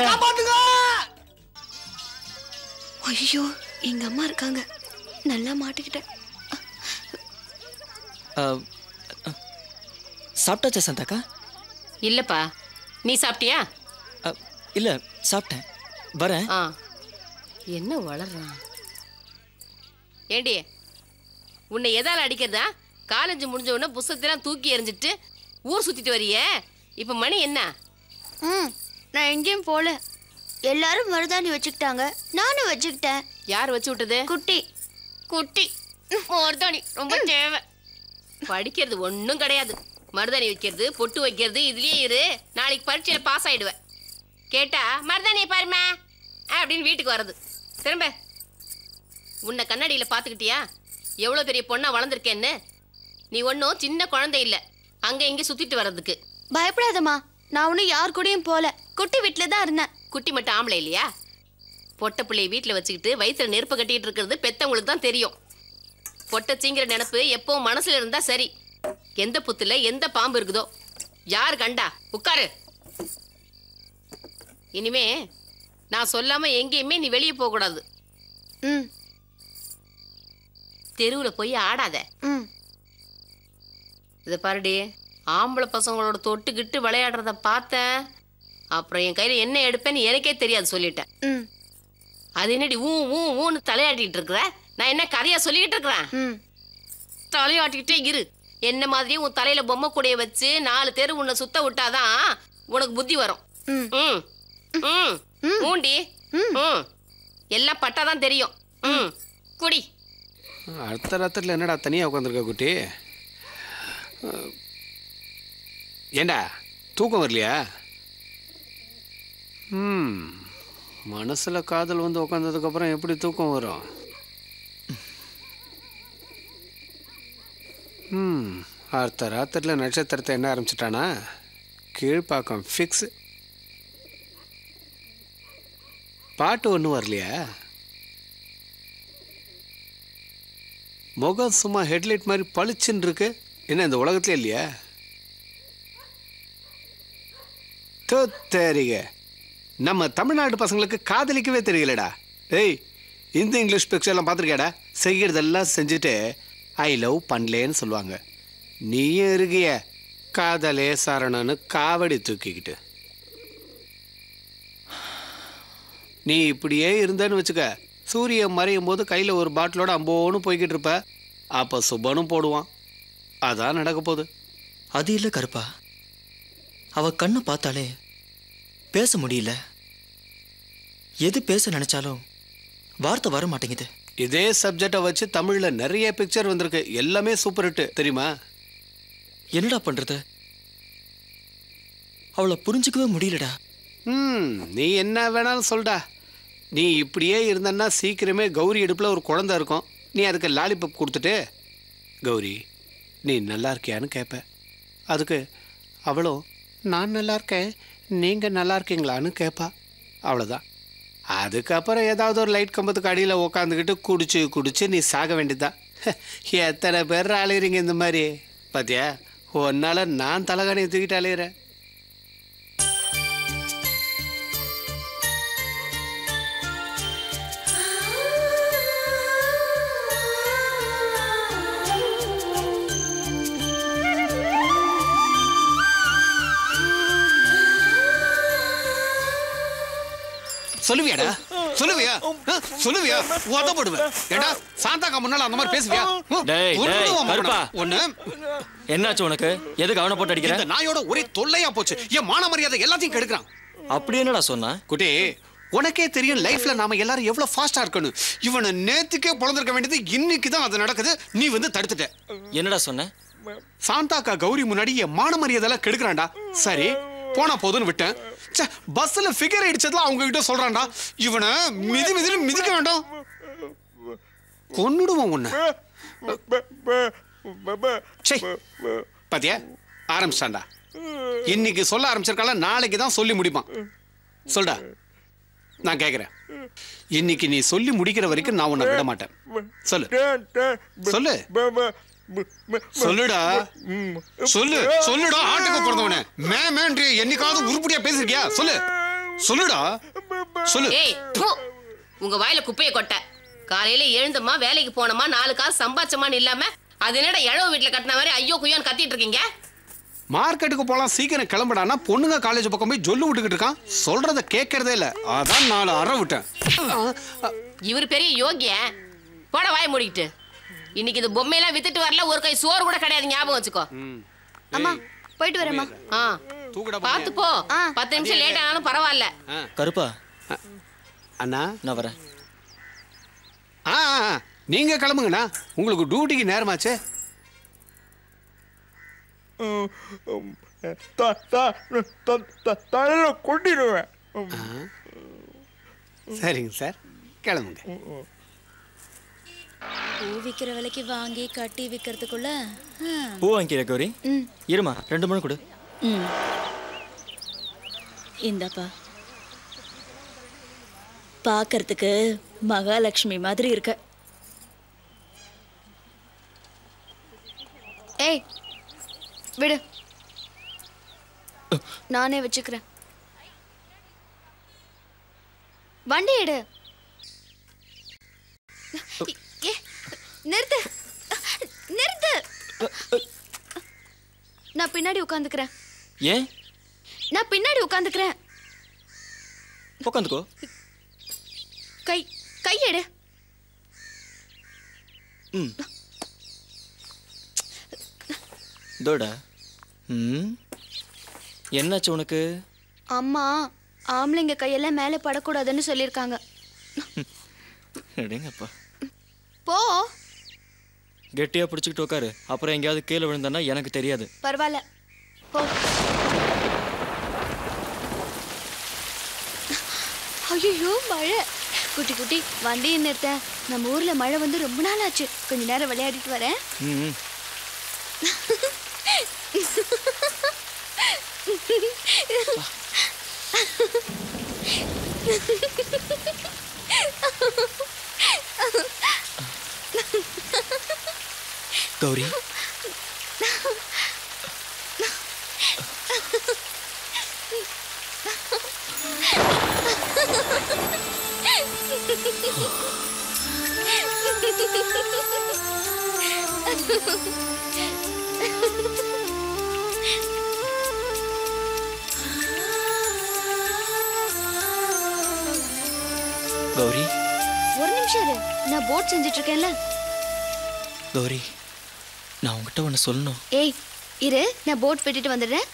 ஐயோ எங்க அம்மா இருக்காங்க நல்லா மாட்டிக்கிட்டேன் சாப்பிட்டாச்சா சந்தாக்கா இல்லப்பா நீ சாப்பிட்டியா இல்ல சாப்பிட்டேன் வரேன் என்ன வளர்றான் ஏண்டி உன்னை எதால அடிக்கிறதா காலேஜ் முடிஞ்ச உடனே புத்தகத்தெல்லாம் தூக்கி எறிஞ்சிட்டு ஊர் சுத்திட்டு வரியே இப்ப மணி என்ன நான் எங்கேயும் போல எல்லாரும் மருதாணி வச்சுக்கிட்டாங்க நானும் வச்சுக்கிட்டேன் யார் வச்சு விட்டது குட்டி குட்டி மருதாணி ரொம்ப தேவை படிக்கிறது ஒன்றும் கிடையாது மருதாணி வைக்கிறது பொட்டு வைக்கிறது இதுலேயே இரு நாளைக்கு பரீட்சையில் பாஸ் ஆகிடுவேன் கேட்டா மருதாணியை பாருமா அப்படின்னு வீட்டுக்கு வர்றது திரும்ப உன்னை கண்ணாடியில் பார்த்துக்கிட்டியா எவ்வளோ பெரிய பொண்ணாக வளர்ந்துருக்கேன்னு நீ ஒன்றும் சின்ன குழந்தை இல்லை அங்கே இங்கே சுற்றிட்டு வர்றதுக்கு பயப்படாதம்மா நான் ஒன்றும் யார் கூடயும் போகல குட்டி வீட்டில் தான் இருந்தேன் குட்டி மட்டும் ஆம்பளை இல்லையா பொட்டை பிள்ளையை வீட்டில் வச்சுக்கிட்டு வயிற்றில் நெருப்பு கட்டிகிட்டு இருக்கிறது பெத்தவங்களுக்கு தான் தெரியும் பொட்டை சீங்கிற நினப்பு எப்பவும் மனசில் இருந்தால் சரி எந்த புத்தில் எந்த பாம்பு இருக்குதோ யார் கண்டா உட்காரு இனிமே நான் சொல்லாமல் எங்கேயுமே நீ வெளியே போகக்கூடாது ம் தெருவில் போய் ஆடாத இதை பாருடி ஆம்பளை பசங்களோட தொட்டுக்கிட்டு விளையாடுறத பார்த்தேன். அப்புறம் என் கையில் என்ன எடுப்பேன்னு எனக்கே தெரியாது சொல்லிட்டேன். அது என்னடி ஊ ஊ ஊன்னு தலையாட்டிட்டு இருக்கிற? நான் என்ன கதையா சொல்லிக்கிட்டு இருக்கிறேன்? தலையாட்டிக்கிட்டே இரு. என்ன மாதிரி உன் தலையில பொம்மை கூடைய வச்சு 4 தெரு உன்னை சுத்த விட்டாதான் உனக்கு புத்தி வரும். ஊண்டி எல்லாம் பட்டாதான் தெரியும். குடி. அடுத்த ராத்திரில என்னடா தனியா உட்காந்துருக்க குட்டி? ஏண்டா தூக்கம் வரலையா? மனசில் காதல் வந்து உட்காந்ததுக்கப்புறம் எப்படி தூக்கம் வரும்? அடுத்த ராத்திரில நட்சத்திரத்தை என்ன ஆரம்பிச்சிட்டானா? கீழ்ப்பாக்கம் ஃபிக்ஸு. பாட்டு ஒன்றும் வரலையா? முகம் சும்மா ஹெட்லைட் மாதிரி பளிச்சுன்னு இருக்கு. என்ன இந்த உலகத்துல இல்லையா? தெரியல, நம்ம தமிழ்நாடு பசங்களுக்கு காதலிக்கவே தெரியலடா. ஏய், இந்த இங்கிலீஷ் பிக்சர்லாம் பார்த்துருக்கேடா, செய்கிறதெல்லாம் செஞ்சுட்டு ஐ லவ் பண்ணலேன்னு சொல்லுவாங்க. நீயும் இருக்கிய காதலே சரணன்னு காவடி தூக்கிக்கிட்டு. நீ இப்படியே இருந்தேன்னு வச்சுக்க, சூரியன் மறையும் போது கையில் ஒரு பாட்டிலோட அம்போன்னு போய்கிட்டு இருப்ப. அப்போ சுபனும் போடுவான். அதான் நடக்க போகுது. அது இல்லை கருப்பா, அவள் கண்ணை பார்த்தாலே பேச முடியல. எது பேச நினச்சாலும் வார்த்தை வர மாட்டேங்குது. இதே சப்ஜெக்டை வச்சு தமிழில் நிறைய பிக்சர் வந்திருக்கு. எல்லாமே சூப்பர் ஹிட்டு தெரியுமா? என்னடா பண்ணுறது, அவளை புரிஞ்சிக்கவே முடியலடா. நீ என்ன வேணாலும் சொல்டா. நீ இப்படியே இருந்தன்னா சீக்கிரமே கௌரி இடுப்பில் ஒரு குழந்தை இருக்கும். நீ அதுக்கு லாலிபப் கொடுத்துட்டு கௌரி நீ நல்லா இருக்கியான்னு கேட்ப. அதுக்கு அவளோ நான் நல்லா இருக்கேன் நீங்கள் நல்லா இருக்கீங்களான்னு கேட்பா. அவ்வளோதான். அதுக்கப்புறம் ஏதாவது ஒரு லைட் கம்பத்துக்கு அடியில் உக்காந்துக்கிட்டு குடிச்சு குடிச்சு நீ சாக வேண்டியதுதான். எத்தனை பேர் அலையிறீங்க இந்த மாதிரி பார்த்தியா? ஒன்னால் நான் தலைகாணியை தூக்கிட்டு அலையிறேன். சொல்லுவியாடா? சொல்லுவியா? சொல்லுவியா? உத போடுவேன். ஏடா சாந்தாக்கா முன்னால அந்த மாதிரி பேசுவியா? டேய் கருப்பா, ஒண்ணு என்னாச்சு உனக்கு? எதுக்கு அவனை போட்டு அடிக்கிற? இந்த நாயோட ஒரே தொல்லையா போச்சு. ஏன் மான மரியாதை எல்லாத்தையும் கெடுக்குறான். அப்படி என்னடா சொன்னா குட்டி? உனக்கே தெரியும் லைஃப்ல நாம எல்லாரும் எவ்வளவு ஃபாஸ்டா இருக்கணும். இவனை நேத்துக்கே பொழந்திருக்க வேண்டியது இன்னைக்குதான் அது நடக்குது. நீ வந்து தடுத்துட்ட. என்னடா சொன்ன? சாந்தாக்கா கௌரி முன்னாடி என் மான மரியாதை எல்லாம் கெடுக்கிறான்டா. சரி போனா போதுன்னு விட்டேன். பஸ்ல ஃபிகர் அடிச்சதுல அவங்க கிட்ட சொல்றான்டா இவனை மிதி மிதி மிதிக்க வேண்டாம் கொன்னுடுவான் உன்னை. பாத்தியா ஆரம்பிச்சான்டா. இன்னைக்கு சொல்ல ஆரம்பிச்சிருக்கால, நாளைக்கு தான் சொல்லி முடிப்பான். சொல்டா, நான் கேக்குறேன். இன்னைக்கு நீ சொல்லி முடிக்கிற வரைக்கும் நான் உன்னை விட மாட்டேன். சொல்லு சொல்லு சொல்லுடா. சொல்லு சொல்லுடா. ஆட்டுக்கு பிறந்தவனே மேமேன்றே என்னைக்காவது உருப்படியா பேசிருக்கியா? சொல்லு சொல்லுடா சொல்லு. ஏய் உங்க வாயில குப்பைய கொட்ட. காலையில எழுந்தமா வேலைக்கு போனமா 4 காசு சம்பாதிச்சமான்னு இல்லாம அது என்னடா எழவு வீட்டுல கட்டின மாதிரி ஐயோ குய்யான்னு கத்திட்டு இருக்கீங்க? மார்க்கெட்டுக்கு போலாம் சீக்கிரம் கிளம்படானா பொண்ணுங்க காலேஜ் பக்கம் போய் ஜொல்லு விட்டுக்கிட்டு இருக்கான். சொல்றத கேட்கறதே இல்ல. அதான் 4 அற விட்டேன். இவரு பெரிய யோகிய. போட வாய மூடிக்கிட்டு. இன்னைக்கு இந்த பொம்மையெல்லாம் வித்துட்டு வரல. ஒரு கை சோறு கூட கிடையாது, ஞாபகம் வச்சுக்கோ. அம்மா போயிட்டு வரேம்மா. பார்த்து போ. 10 நிமிஷம் லேட் ஆனாலும் பரவாயில்ல. கருப்பா அண்ணா நான் வரேன். ஆ நீங்க கிளம்புங்கண்ணா, உங்களுக்கு டியூட்டிக்கு நேரமாச்சு. கொட்டிடுவேன். சரிங்க சார், கிளம்புங்க. பூ விக்கிற விலைக்கு வாங்கி கட்டி விக்கிறதுக்குள்ள பூ வாங்கிக்கிற கௌரி. இருமா 2 மணி கொடு. இந்தப்பா பார்க்கறதுக்கு மகாலட்சுமி மாதிரி இருக்க. ஏய் விடு, நானே வச்சுக்கிறேன். வண்டி எடு. ना पिनाडी उकांदुकरेन ये ना पिनाडी उकांदुकरेन उकांदुको कई कई एडु डोडा என்னாச்சு உனக்கு அம்மா ஆம்லங்க கையில மேலே பட கூடாதுன்னு சொல்லிருக்காங்க எடேங்கப்பா போ கெட்டியா பிடிச்சிட்டு உட்காரு அப்புறம் எங்கயாவது கீழ விழுந்தனா எனக்கு தெரியாது பரவாயில்லை போ ஐயோ மழை குட்டி குட்டி வண்டியை நிறுத்த நம்ம ஊர்ல மழை வந்து ரொம்ப நாள் ஆச்சு கொஞ்ச நேரம் விளையாடிட்டு வரேன் ம் गौरी गौरी और निमिषम इरु ना बोर्ड செஞ்சிட்டு இருக்கேன்ல गौरी நான் உன்கிட்ட ஒன்னு சொல்லணும் ஏய் இரு நான் போர்ட் வெட்டிட்டு வந்தறேன்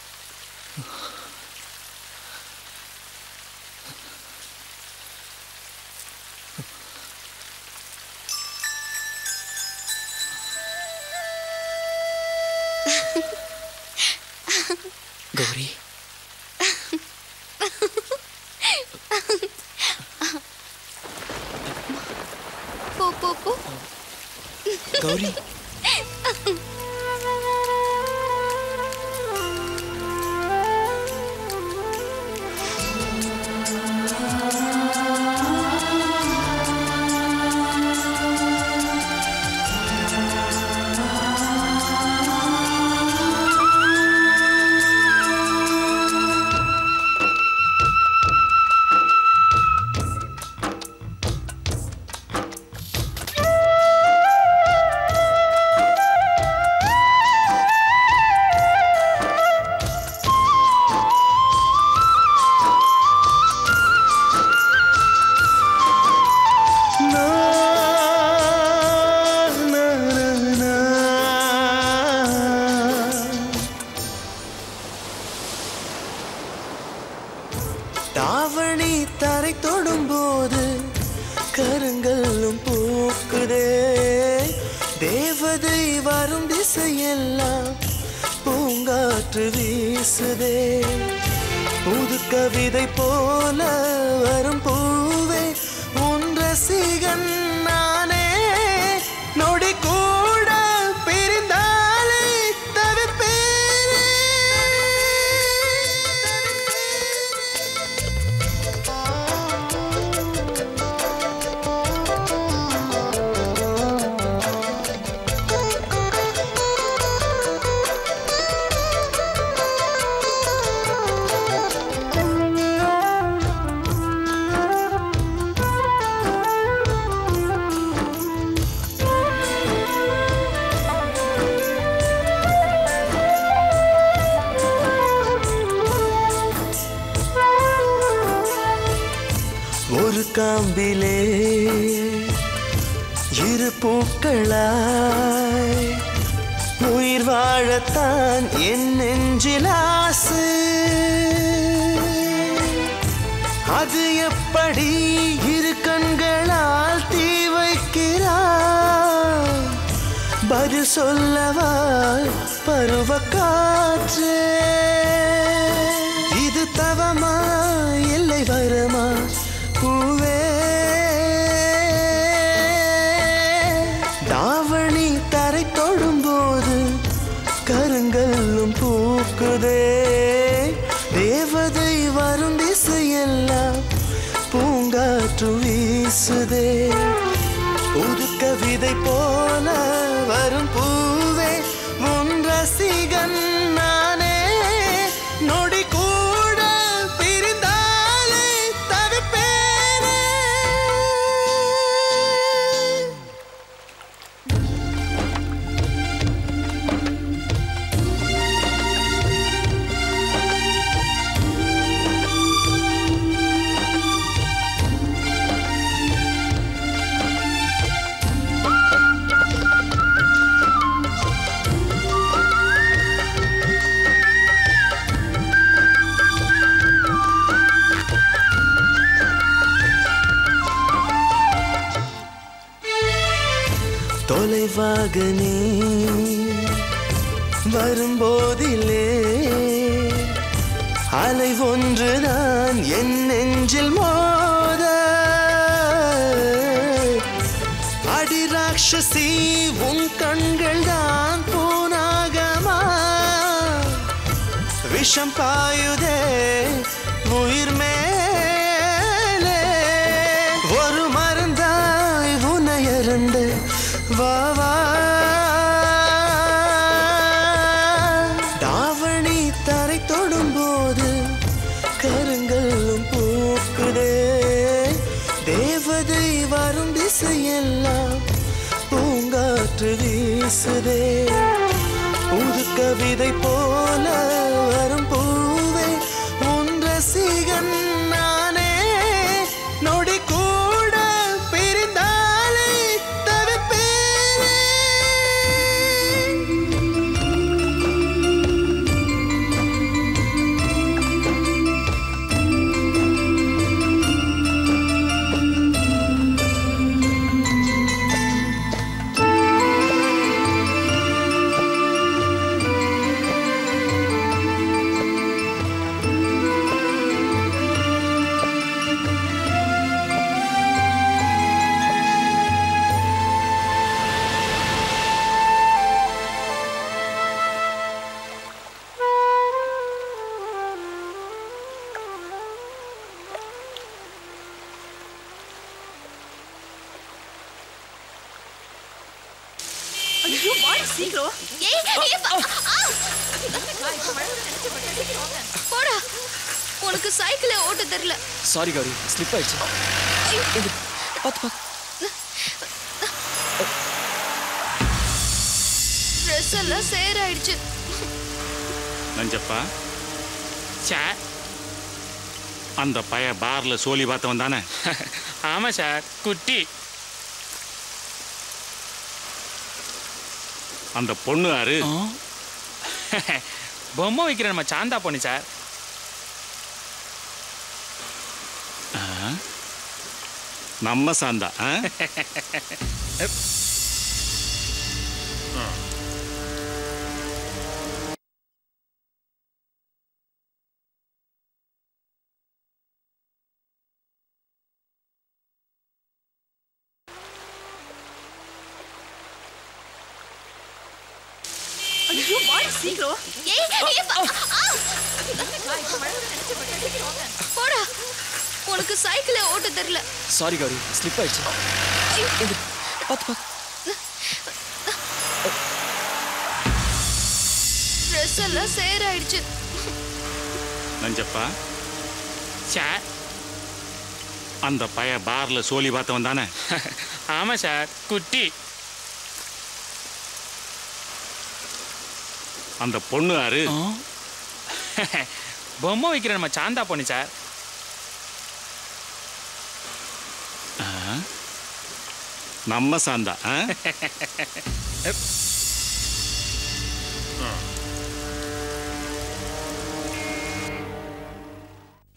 गौरी गौरी மகனே வரும்போதிலே அலை ஒன்றுதான் என் நெஞ்சில் மோத அடி ராட்சசி உன் கண்கள் தான் பூனாகமா விஷம் பாயுதே உயிர் மேலே ஒரு மருந்தாய் உன்னை அருந்த வாவா தாவணி தரை தொடும்போது கருங்கல்லும் பூக்குதே தேவதை வரும் திசையெல்லாம் பூங்காற்று வீசுதே புது கவிதை போல வரும் பூவே உன் ரசிகன் நானே நொடி கூட பிரிந்தாலே தவிப்பேனே Sorry, Gauri. Slip आयी ची. पत. Dress अल्ला सेर आयी ची. नंजप्पा. चा. अंदर पाया बार ले सोली बात वंदा ना. आमा चार कुट्टी. अंदर पुण्य आ रही. बम्बो विकरण में चांदा पुण्य चार. நம்ம சாந்தா Sorry, Gauri. Slip आयी ची. पत. Dress अल्ला सेर आयी ची. नंजप्पा. चा. अंदर पाया बार ले सोली बात वंदा ना. आमा चार कुट्टी. अंदर पुण्य आ रही. बम्बो विकरण में चांदा पुण्य चार. நம்ம சாந்தா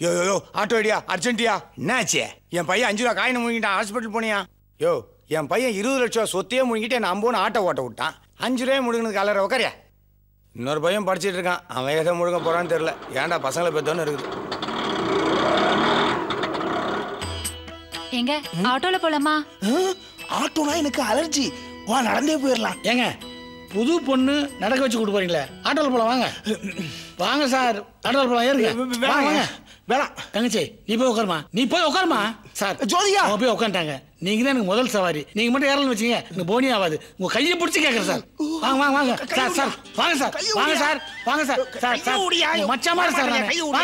யோ யோ ஆட்டோ ஏடியா அர்ஜென்டியா என்னாச்சு என் பையன் 5 ரூபா காயின முழுங்கிட்டான் ஹாஸ்பிட்டல் போனியா யோ என் பையன் 20 லட்சம் சொத்தையே முழுங்கிட்டு என் அம்போன்னு ஆட்டோ ஓட்ட விட்டான் 5 ரூபாய் முழுங்கினது கலரை உக்காரியா இன்னொரு பையன் படிச்சுட்டு இருக்கான் அவன் எதை முழுங்க போறான்னு தெரியல ஏன்டா பசங்களை பெத்தோன்னு இருக்குது எங்க ஆட்டோல போலாமா ஆட்டோனா எனக்கு அலர்ஜி வா நடந்தே போயிடலாம் ஏங்க புது பொண்ணு நடக்க வச்சு கூட்டு போறீங்களே ஆட்டோவில் போகலாம் வாங்க வாங்க சார் ஆட்டோவில் போகலாம் ஏறுங்க வாங்க வேணாம் தங்கச்சி நீ போய் உட்காருமா சார் ஜோதியா அவன் போய் உட்காந்துட்டாங்க நீங்கள் தான் எனக்கு முதல் சவாரி நீங்கள் மட்டும் ஏறலன்னு வச்சுங்க எனக்கு போனி ஆகாது உங்கள் கையை பிடிச்சி கேட்குறேன் சார் வாங்க சார் மச்சமா சார் வாங்க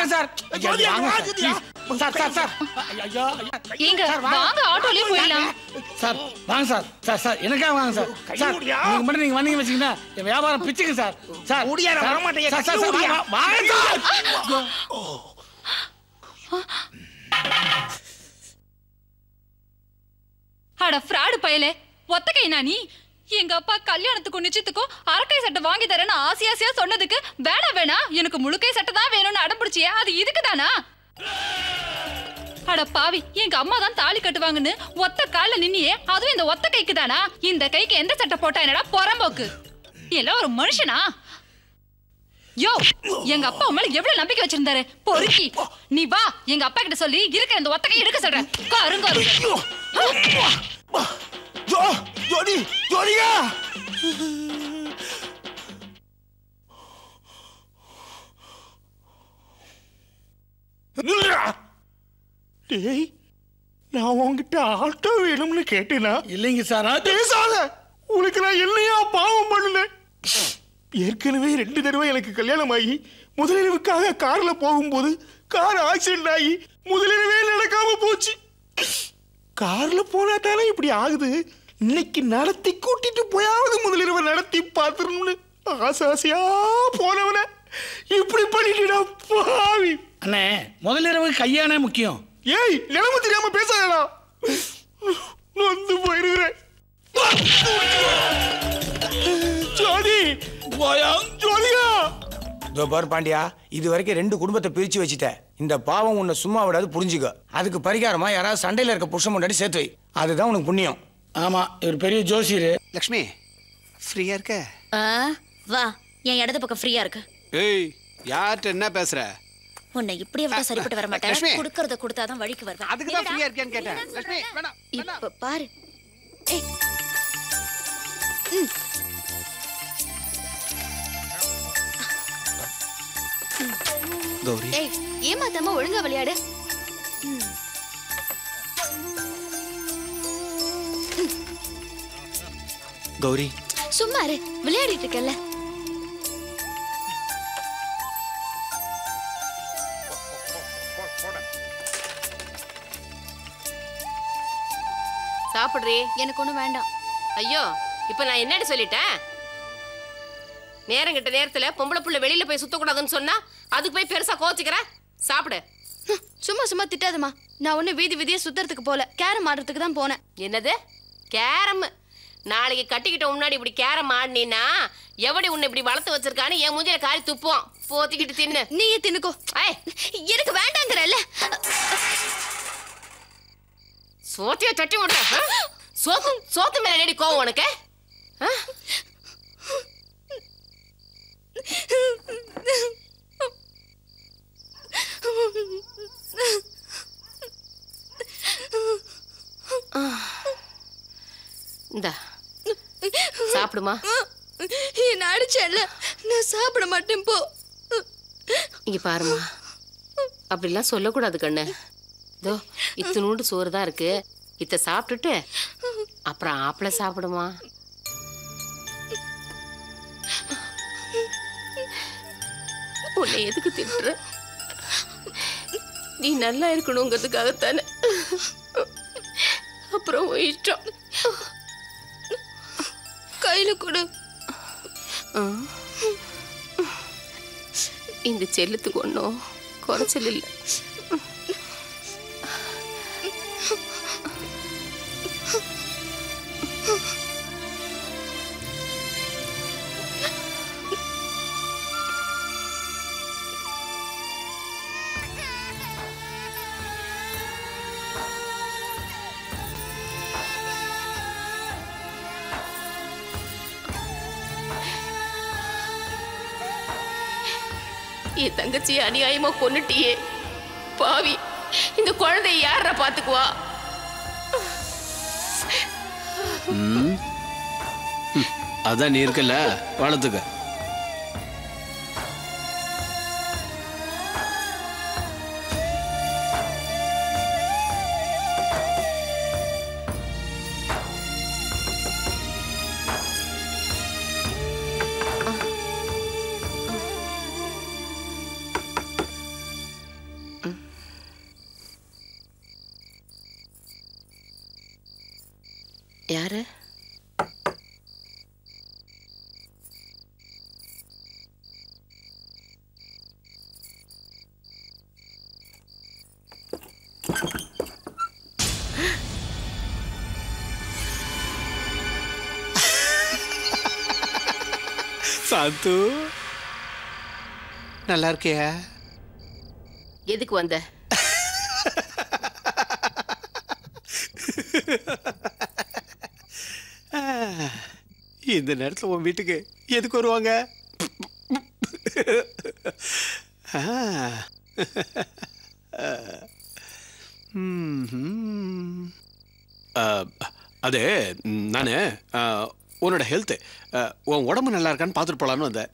சார் கல்யாணத்துக்கும் நிச்சயத்துக்கும் அரக்கை சட்டை வாங்கி தரேன்னு ஆசியாசியா சொன்னதுக்கு வேணா எனக்கு முழுக்கை சட்டை தான் வேணும்னு அடம் பிடிச்சியா அது இதுக்குதானா அட பாவி எங்க அம்மா தான் தாலி கட்டுவாங்கன்னு ஒத்த கால்ல நின்னியே அதுவும் இந்த ஒத்த கைக்கு தானா இந்த கைக்கு எந்த சட்டை போட்டா என்னடா பொறம்போக்கு ஏல ஒரு மனுஷனா யோ எங்க அப்பா மேல எவ்வளவு நம்பிக்கை வச்சிருந்தாரு பொறுக்கி நீ வா எங்க அப்பா கிட்ட சொல்லி இருக்க இந்த ஒத்த கை எடுக்க சொல்றேன் காருங்க ஜோ ஜோடி ஜோடியா நான் உங்ககிட்ட ஆட்டோ வேணும்னு கேட்டேனா இல்லைங்க சாரா பேசாத உனக்கு நான் என்னையா பாவம் பண்ணுனேன் ஏற்கனவே 2 தடவை எனக்கு கல்யாணம் ஆகி முதலிரவுக்காக கார்ல போகும்போது கார் ஆக்சிடென்ட் ஆகி முதலிரவே நடக்காம போச்சு கார்ல போனாதானே இப்படி ஆகுது இன்னைக்கு நடத்தி கூட்டிட்டு போயாவது முதலிரவை நடத்தி பார்த்துடணும்னு ஆசாசியா போனவன இப்படி பண்ணிட்டா பாவி அண்ணே முதலிரவு கல்யாணம் முக்கியம் ஏய் நிலம தெரியாம பேசாதடா நொந்து போயிடுறேன் ஜோடி போயா ஜோடியா இதோ பார் பாண்டியா இது வரைக்கும் 2 குடும்பத்தை பிரிச்சு வச்சிட்ட இந்த பாவம் உன்னை சும்மா விடாது புரிஞ்சுக்க அதுக்கு பரிகாரமா யாராவது சண்டையில இருக்க புருஷன் முன்னாடி சேர்த்து வை அதுதான் உனக்கு புண்ணியம் ஆமா இவர் பெரிய ஜோசியர் லட்சுமி ஃப்ரீயா இருக்க வா என் இடது பக்கம் ஃப்ரீயா இருக்கு ஏய் யார்ட்ட என்ன பேசுற உன்னை இப்படியே விட சரிப்பட்டு வர மாட்டேன் குடுக்கறத கொடுத்தா தான் வழிக்கு வருவேன் அதுக்கு தான் ஃப்ரீயா இருக்கேன்னு கேட்டேன் லட்சுமி வேணாம் இப்ப பாரு ஏய் கௌரி ஏய் ஏமாத்தாம ஒழுங்கா விளையாடு கௌரி சும்மா இரு விளையாடிட்டு இருக்கல்ல சாப்பிடுறே எனக்கு ஒண்ணு வேண்டாம் ஐயோ இப்ப நான் என்னன்னு சொல்லிட்டேன் நேரம் கிட்ட நேரத்துல பொம்பளை புள்ள வெளியில போய் சுத்தக்கூடாதுன்னு சொன்னா அதுக்கு போய் பெருசா கோச்சிக்கிற சாப்பிடு சும்மா சும்மா திட்டாதுமா நான் ஒண்ணு வீதி வீதியே சுத்தறதுக்கு போல கேரம் ஆடுறதுக்கு தான் போனேன் என்னது கேரம் நாளைக்கு கட்டிக்கிட்ட முன்னாடி இப்படி கேரம் ஆடினா எவடி உன்னை இப்படி வளர்த்து வச்சிருக்கான்னு என் மூஞ்சில காரி துப்புவான் போத்திக்கிட்டு தின்னு நீயே தின்னுக்கோ எனக்கு வேண்டாங்கிறல்ல சோத்திய தட்டி விடுற சோத்து மேல நேடி கோவம் உனக்கு இந்த சாப்பிடுமா என்ன அடிச்சல்ல நான் சாப்பிட மாட்டேன் போ இங்க பாருமா அப்படிலாம் சொல்லக்கூடாது கண்ணு இதோ இத்தனோண்டு சோறு தான் இருக்கு இத சாப்பிட்டுட்டு அப்புறம் ஆப்பிள சாப்பிடுமா உன்னை எதுக்கு திட்டுற நீ நல்லா இருக்கணுங்கிறதுக்காகத்தானே அப்புறம் இஷ்டம் கையில கொடு இந்த செல்லத்துக்கு ஒன்றும் குறைச்சல் இல்லை என் தங்கச்சியை அநியாயமா கொன்னுட்டியே பாவி இந்த குழந்தைய யார பாத்துக்குவா அதான் நீ இருக்கல வளர்த்துக்க யாரு சாந்து நல்லா இருக்கியா எதுக்கு வந்த இந்த நேரத்துல உன் வீட்டுக்கு எதுக்கு வருவாங்க? அது நானு உன்னோட ஹெல்த் உன் உடம்பு நல்லா இருக்கான்னு பார்த்துட்டு போலான்னு வந்தேன்.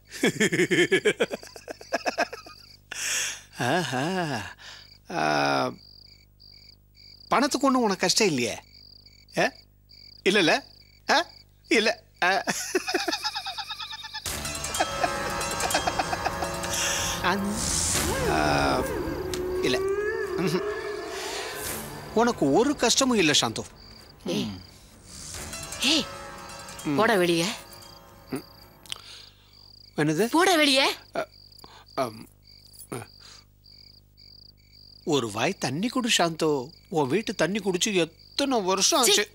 பணத்துக்கு ஒன்றும் உனக்கு கஷ்டம் இல்லையே? இல்லை இல்லை இல்லை இல்லை உனக்கு ஒரு கஷ்டமும் இல்லை சாந்தோ. போட வெளியே என்னது? போட வெளியே ஒரு வாய் தண்ணி குடி சாந்தோ. உன் வீட்டு தண்ணி குடிச்சு எத்தனை வருஷம் ஆச்சு?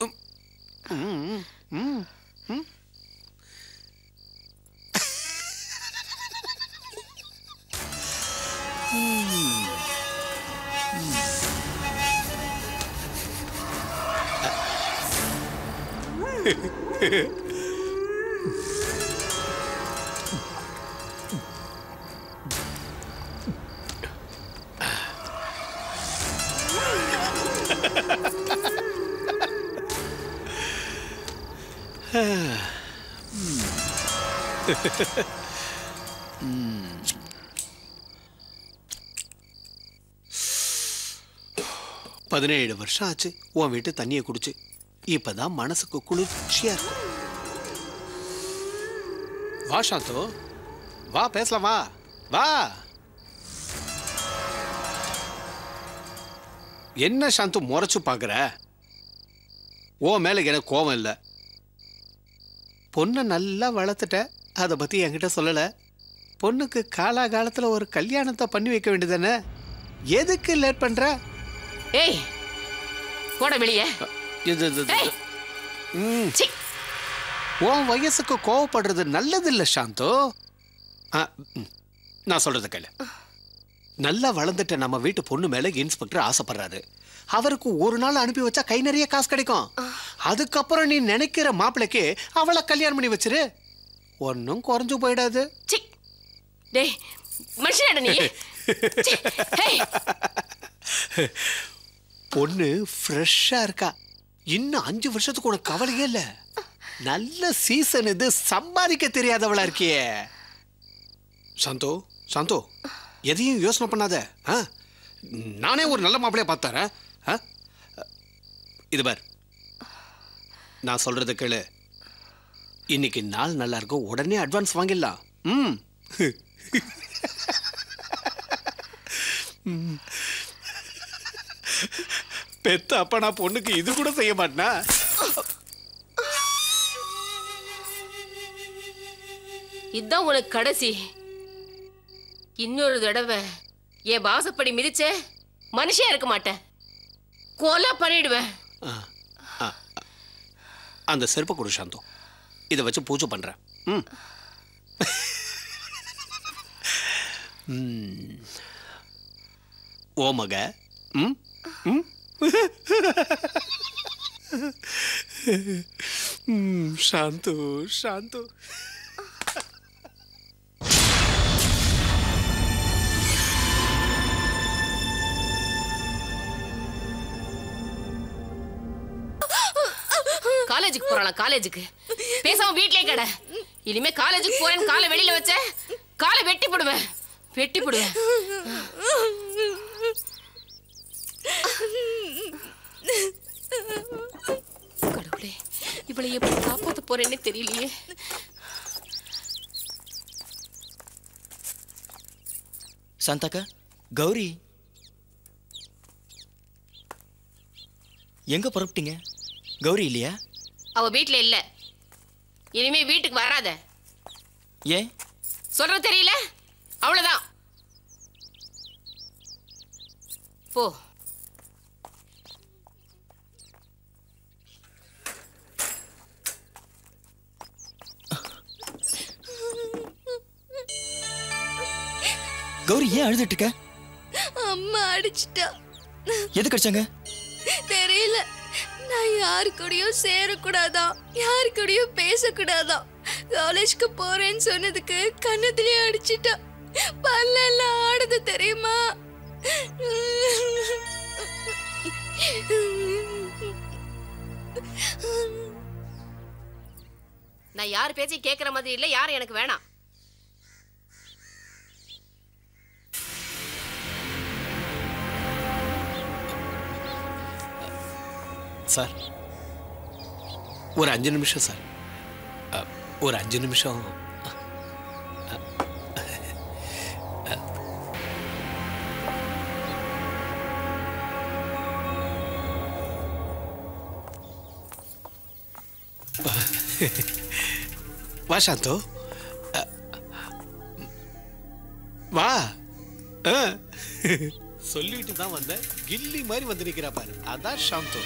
பதினேழு வருஷம் ஆச்சு உன் வீட்டு தண்ணியை குடிச்சு. இப்பதான் மனசுக்கு குளிர்ச்சியா இருக்கும். வா சாந்தோ, வா பேசலாம். வா வா. என்ன சாந்தோ முறைச்சு பாக்குற? ஓ மேல எனக்கு கோபம் இல்லை. பொண்ணை நல்லா வளர்த்துட்ட, அதை பற்றி என்கிட்ட சொல்லலை. பொண்ணுக்கு காலாகாலத்தில் ஒரு கல்யாணத்தை பண்ணி வைக்க வேண்டியதானே, எதுக்கு லேட் பண்ணுற? ஏய் போட வெளியே. உன் வயசுக்கு கோவப்படுறது நல்லதில்லை சாந்தோ. நான் சொல்கிறது கேளு. நல்லா வளர்ந்துட்ட நம்ம வீட்டு பொண்ணு மேலே இன்ஸ்பெக்டர் ஆசைப்படுறாரு. அவருக்கு ஒரு நாள் அனுப்பி வச்சா கை நிறைய காசு கிடைக்கும். அதுக்கப்புறம் நீ நினைக்கிற மாப்பிளைக்கு அவளை கல்யாணம் பண்ணி வச்சிரு. ஒன்னும் குறைஞ்சு போயிடாது. பொண்ணு ஃப்ரெஷ்ஷா இருக்கா. இன்னும் 5 வருஷத்துக்கு உனக்கு கவலையே இல்லை. நல்ல சீசன் இது. சம்பாதிக்க தெரியாதவளா இருக்கியே. சாந்தோ சாந்தோ எதையும் யோசனை பண்ணாத. நானே ஒரு நல்ல மாப்பிள்ளைய பார்த்தாரேன். இது பார், நான் சொல்றது கேளு. இன்னைக்கு நாள் நல்லா இருக்கும். உடனே அட்வான்ஸ் வாங்கிடலாம். பெத்த அப்பா நான் பொண்ணுக்கு இது கூட செய்ய மாட்டேனா? இதுதான் உனக்கு கடைசி. இன்னொரு தடவை என் வாசப்படி மிதிச்ச மனுஷன் இருக்க மாட்டேன். கோலா பண்ணிடுவேன். அந்த செருப்பு கொடு சாந்தோ. இதை வச்சு பூஜை பண்றேன். ஓ மக சாந்தோ சாந்தோ. காலேஜுக்கு போறாளா? காலேஜுக்கு பேசாம வீட்லயே கட. இனிமே காலேஜுக்கு போறேன்னு காலை வெளியில வச்ச காலை வெட்டி போடுவேன். வெட்டி போடுவேன். கடவுளே, இவளை எப்படி காப்பாற்ற போறேன்னு தெரியலையே. சாந்தாக்கா, கௌரி எங்க புறப்பட்டீங்க? கௌரி இல்லையா? அவ வீட்டில் இல்லை. இனிமே வீட்டுக்கு வராத. ஏன் சொல்ற தெரியல? அவ்வளோதான், போ. கௌரி ஏன் அழுதுட்டு இருக்க? அம்மா அடிச்சிட்டா. எது கடிச்சாங்க? தெரியல. ना यार पेची केक्र मादिरी इल्ल यार एनक्कु वेणाम சார் ஒரு 5 நிமிஷம் சார் ஒரு 5 நிமிஷம் வா சாந்தோ வா சொல்லிட்டு தான் வந்த கில்லி மாதிரி வந்து நிக்கிறா பாரு அதான் சாந்தோ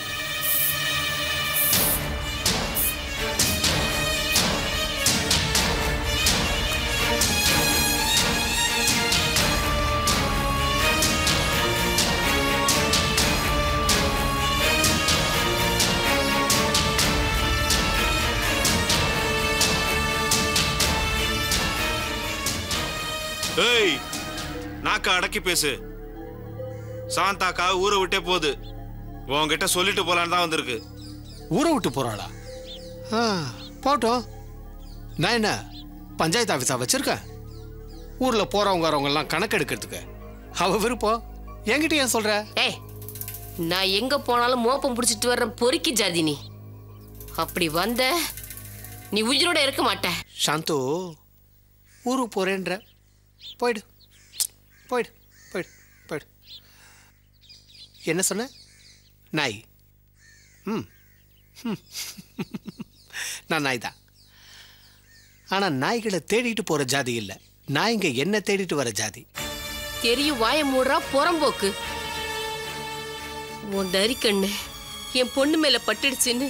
अडकी पेस सांता का ऊर विटे போது உன்கிட்ட சொல்லிட்டு போலான்னு தான் வந்திருக்கு ஊர விட்டு போறாளா போடோ நான் என்ன பஞ்சாயத்து ஆபீஸா வச்சிருக்கேன் ஊர்ல போறவங்க வரவங்க எல்லாம் கணக்கு எடுக்கிறதுக்கு அவ விருப்போ என்கிட்ட ஏன் சொல்ற டேய் நான் எங்க போனாலும் மோப்பம் புடிச்சிட்டு வரேன் பொறுக்கி ஜாதி நீ அப்படி வந்த நீ உயிரோட இருக்க மாட்ட சாந்து ஊரு போறேன்ற போய்டு போய்டு போய்டு போய்டு என்ன சொன்ன நாய் நான் நாய் தான் ஆனால் நாய்களை தேடிட்டு போகிற ஜாதி இல்லை நாய்ங்க என்ன தேடிட்டு வர ஜாதி தெரியும் வாய மூடுறா புறம்போக்கு உன் தரிக்கண்ணு என் பொண்ணு மேலே பட்டுடுச்சுன்னு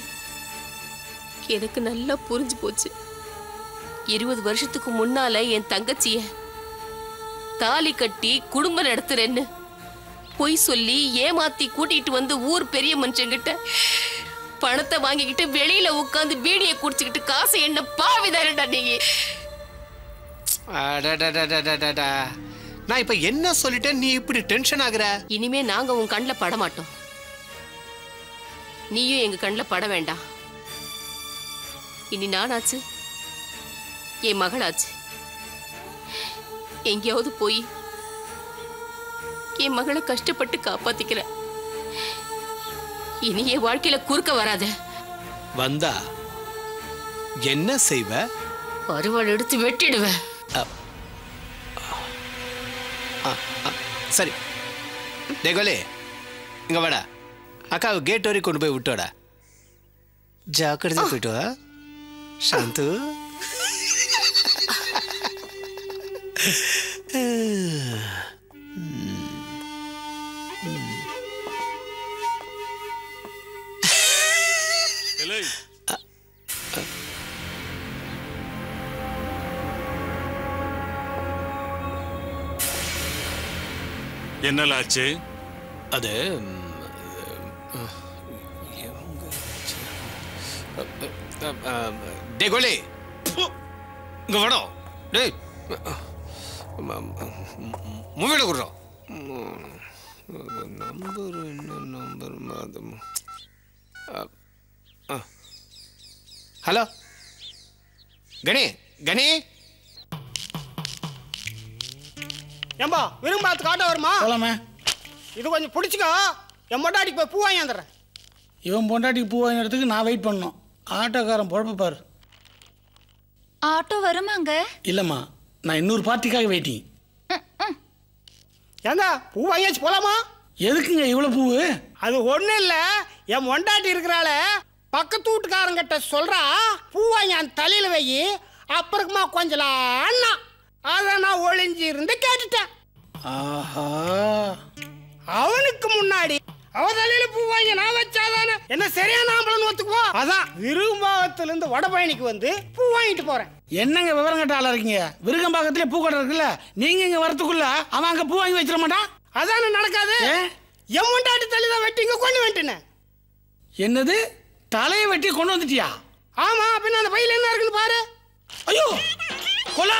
எனக்கு நல்லா புரிஞ்சு போச்சு 20 வருஷத்துக்கு முன்னால என் தங்கச்சிய தாலி கட்டி குடும்பம் நடத்துறேன்னு போய் சொல்லி ஏமாத்தி கூட்டிட்டு வந்து ஊர் பெரிய மனுஷங்கிட்ட பணத்தை வாங்கிக்கிட்டு வெளியில உட்காந்து பீடியை குடிச்சுக்கிட்டு காசு என்ன பாவிதாரடா நீங்க அடடடடடடா நான் இப்ப என்ன சொல்லிட்டேன் நீ இப்படி டென்ஷன் ஆகுற இனிமே நாங்க உன் கண்ணல பட மாட்டோம் நீயும் எங்க கண்ணல பட வேண்டாம் இனி நானாச்சு என் மகளாச்சு எங்கேயாவது போய் என் மகளை கஷ்டப்பட்டு காப்பாத்திக்கிற இனி என் வாழ்க்கையில குறுக்க வராத வந்தா என்ன செய்வ அறுவாள் எடுத்து வெட்டிடுவ சரி டேகோலே இங்க வாடா அக்காவை கேட் வரைக்கும் கொண்டு போய் விட்டோடா ஜாக்கிரதை போயிட்டு வா சாந்து என்னல ஆச்சு அது டேகோலே இங்க வாடா டேய் மூவில குறோ நம்பர் என்ன நம்பர் மாதம் ஹலோ கணே கணே ஏம்பா விரும்பாத்து காட்ட வருமா போலாமே இது கொஞ்சம் பிடிச்சிக்கோ என் பொண்டாட்டிக்கு போய் பூ வாங்கி வந்துடுறேன் இவன் பொண்டாட்டிக்கு பூ வாங்கிறதுக்கு நான் வெயிட் பண்ணணும் ஆட்டோக்காரன் பொழப்பு பாரு ஆட்டோ வருமாங்க இல்லைம்மா நான் இன்னொரு பார்ட்டிக்காக வெயிட்டிங் ஏண்டா பூ வாங்கியாச்சு போகலாமா எதுக்குங்க இவ்வளோ பூவு அது ஒன்றும் இல்லை என் ஒண்டாட்டி இருக்கிறால பக்கத்து வீட்டுக்காரங்கிட்ட சொல்கிறா பூ வாங்கி அந்த தலையில் வை அப்புறமா கொஞ்சலான்னா அதை நான் ஒளிஞ்சி இருந்து கேட்டுட்டேன் ஆஹா அவனுக்கு முன்னாடி அவ தலையில் பூ வாங்கி நான் வச்சாதானே என்ன சரியான ஆம்பளன்னு ஒத்துக்குவா அதான் விருகம்பாகத்திலேருந்து வடபழனிக்கு வந்து பூ வாங்கிட்டு போகிறேன் என்னங்க விவரம் கேட்ட ஆளா இருக்கீங்க விருகம்பாக்கத்திலே பூ கடை இருக்குல்ல நீங்க இங்க வரதுக்குள்ள அவன் அங்க பூ வாங்கி வச்சிட மாட்டான் அதான நடக்காது எம்முண்டாட்டு தள்ளி தான் வெட்டிங்க கொண்டு வந்துட்டேன் என்னது தலைய வெட்டி கொண்டு வந்துட்டியா? ஆமா, பின்ன அந்த பையில என்ன இருக்குன்னு பாரு. ஐயோ கொலை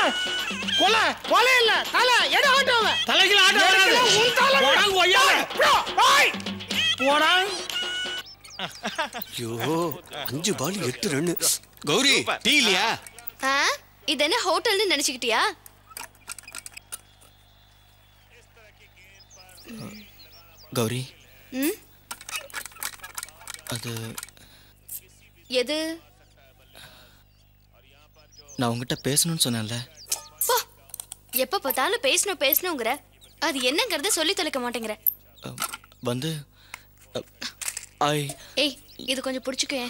கொலை கொலை இல்ல தலை எட ஆட்டோவ தலையில ஆட்டோ வராது. உன் தலை போடாங்க ஒய்யால போய் போடாங்க. ஐயோ 5 பால் 8 ரன். கௌரி டீ இல்லையா? ஆ இது என்ன ஹோட்டல்னு நினைச்சிட்டியா? கௌரி ம் அது எது நான் உன்கிட்ட பேசணும்னு சொன்னேன்ல. போ எப்ப பார்த்தாலும் பேசணும்ங்கற அது என்னங்கறத சொல்லி தெளிக்க மாட்டேங்கற வந்து ஐ ஏய் இது கொஞ்சம் புடிச்சுக்கே.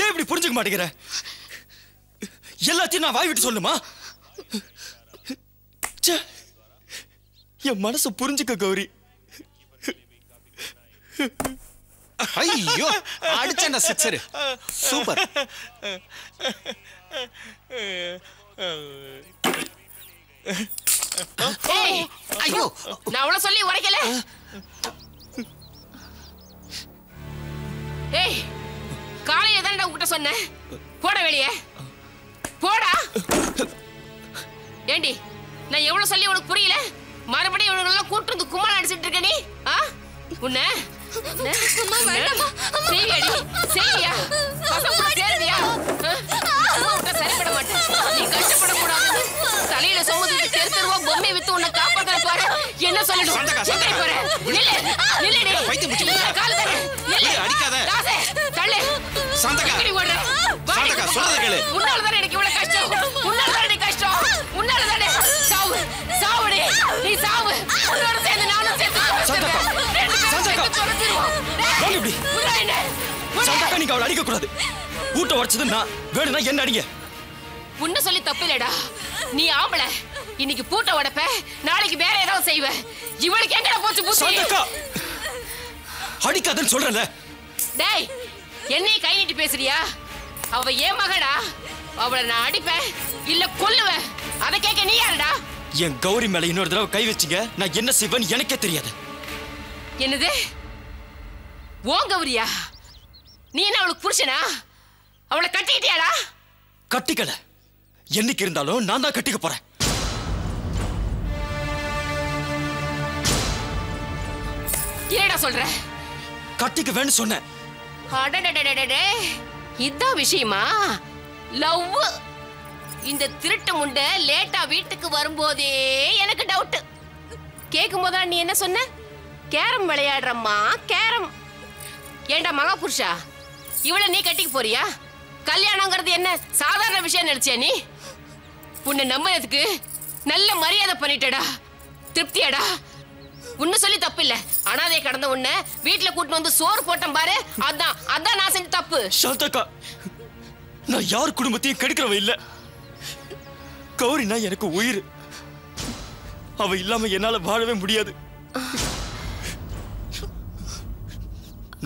ஏன் இப்படி புரிஞ்சுக்க மாட்டேங்கற? எல்லாத்தையும் நான் வாய் விட்டு சொல்லுமா? என் மனசு புரிஞ்சுக்க கௌரி. ஐயோ அடிச்சண்டா சிக்ஸர் சூப்பர். ஐயோ நான் அவளை சொல்லி உடைக்கல. ஏய் காலையில தானே உங்ககிட்ட சொன்னேன் போட வெளியே போடா. ஏண்டி நான் எவ்வளவு சொல்லி உனக்கு புரியல? மறுபடியும் இவங்கள கூட்டி வந்து குமால் அடிச்சிட்டு இருக்க நீ. உன்னை அம்மா வேண்டாமா அம்மா சேரிடி சேரியா பசங்க சேரியா உன்னை சரிப்பட மாட்டேன். நீ கஷ்டப்பட கூடாது. தலையில சுமந்து தெருவா பொம்மை வித்து உன்னை காப்பாத்துற பாரு. என்ன சொல்லிட்டு சண்டை பாரு. நில்லு நில்லுடி பைத்தியம் முடிச்சு கால் தர. நில்லு அடிக்காத ராசே தள்ளு சண்டகா இப்படி ஓடுற சண்டகா சொல்றத கேளு. உன்னால தான் எனக்கு இவ்வளவு கஷ்டம். உன்னால தான் எனக்கு கஷ்டம். உன்னால தான் சாவு சாவுடி நீ சாவு. உன்னோட சேர்ந்து நானும் சேர்ந்து சண்டகா சண்டகா வாங்க இப்படி சண்டகா நீ அவளை அடிக்க கூடாது. ஊட்ட வச்சது நான் வேணும்னா என்ன அடிங்க. உன்ன சொல்லி தப்பிலடா நீ ஆம்பள. இன்னைக்கு பூட்ட உடைப்ப நாளைக்கு வேற ஏதாவது செய்வ. இவளுக்கு எங்கட போச்சு புத்தி? சந்தக்கா அடிக்காதன்னு சொல்றல. டேய் என்னை கை நீட்டி பேசுறியா? அவ ஏன் மகடா? அவளை நான் அடிப்பேன் இல்ல கொல்லுவேன். அத கேக்க நீ யாருடா? என் கௌரி மேல இன்னொரு தடவை கை வச்சிங்க நான் என்ன செய்வேன்னு எனக்கே தெரியாது. என்னது உன் கௌரியா? நீ என்ன அவளுக்கு புருஷனா? அவளை கட்டிக்கிட்டியாடா? கட்டிக்கல. என்னைக்கு இருந்தாலும் நான் தான் கட்டிக்க போறேன். என்னடா சொல்ற? கட்டிக்க வேணும்னு சொன்னேன். அடடடடடே இதான் விஷயமா? லவ் இந்த திருட்டு முண்டை லேட்டா வீட்டுக்கு வரும்போதே எனக்கு டவுட். கேக்கும்போது நீ என்ன சொன்ன? கேரம் விளையாடுறம்மா கேரம். ஏண்டா மகா புருஷா இவளை நீ கட்டிக்க போறியா? கல்யாணம்ங்கிறது என்ன சாதாரண விஷயம் நினைச்சே நீ? உன்னை நம்புறதுக்கு நல்ல மரியாதை பண்ணிட்டடா திருப்தியாடா. உன்னை சொல்லி தப்பு இல்ல. அனாதை கடந்த உன்னை வீட்டுல கூட்டிட்டு வந்து சோறு போட்டேன் பாரு. அதான் அதான் நான் செஞ்ச தப்பு. சாந்தக்கா நான் யார் குடும்பத்தையும் கெடுக்கிறவ இல்ல. கௌரினா எனக்கு உயிர். அவ இல்லாம என்னால வாழவே முடியாது.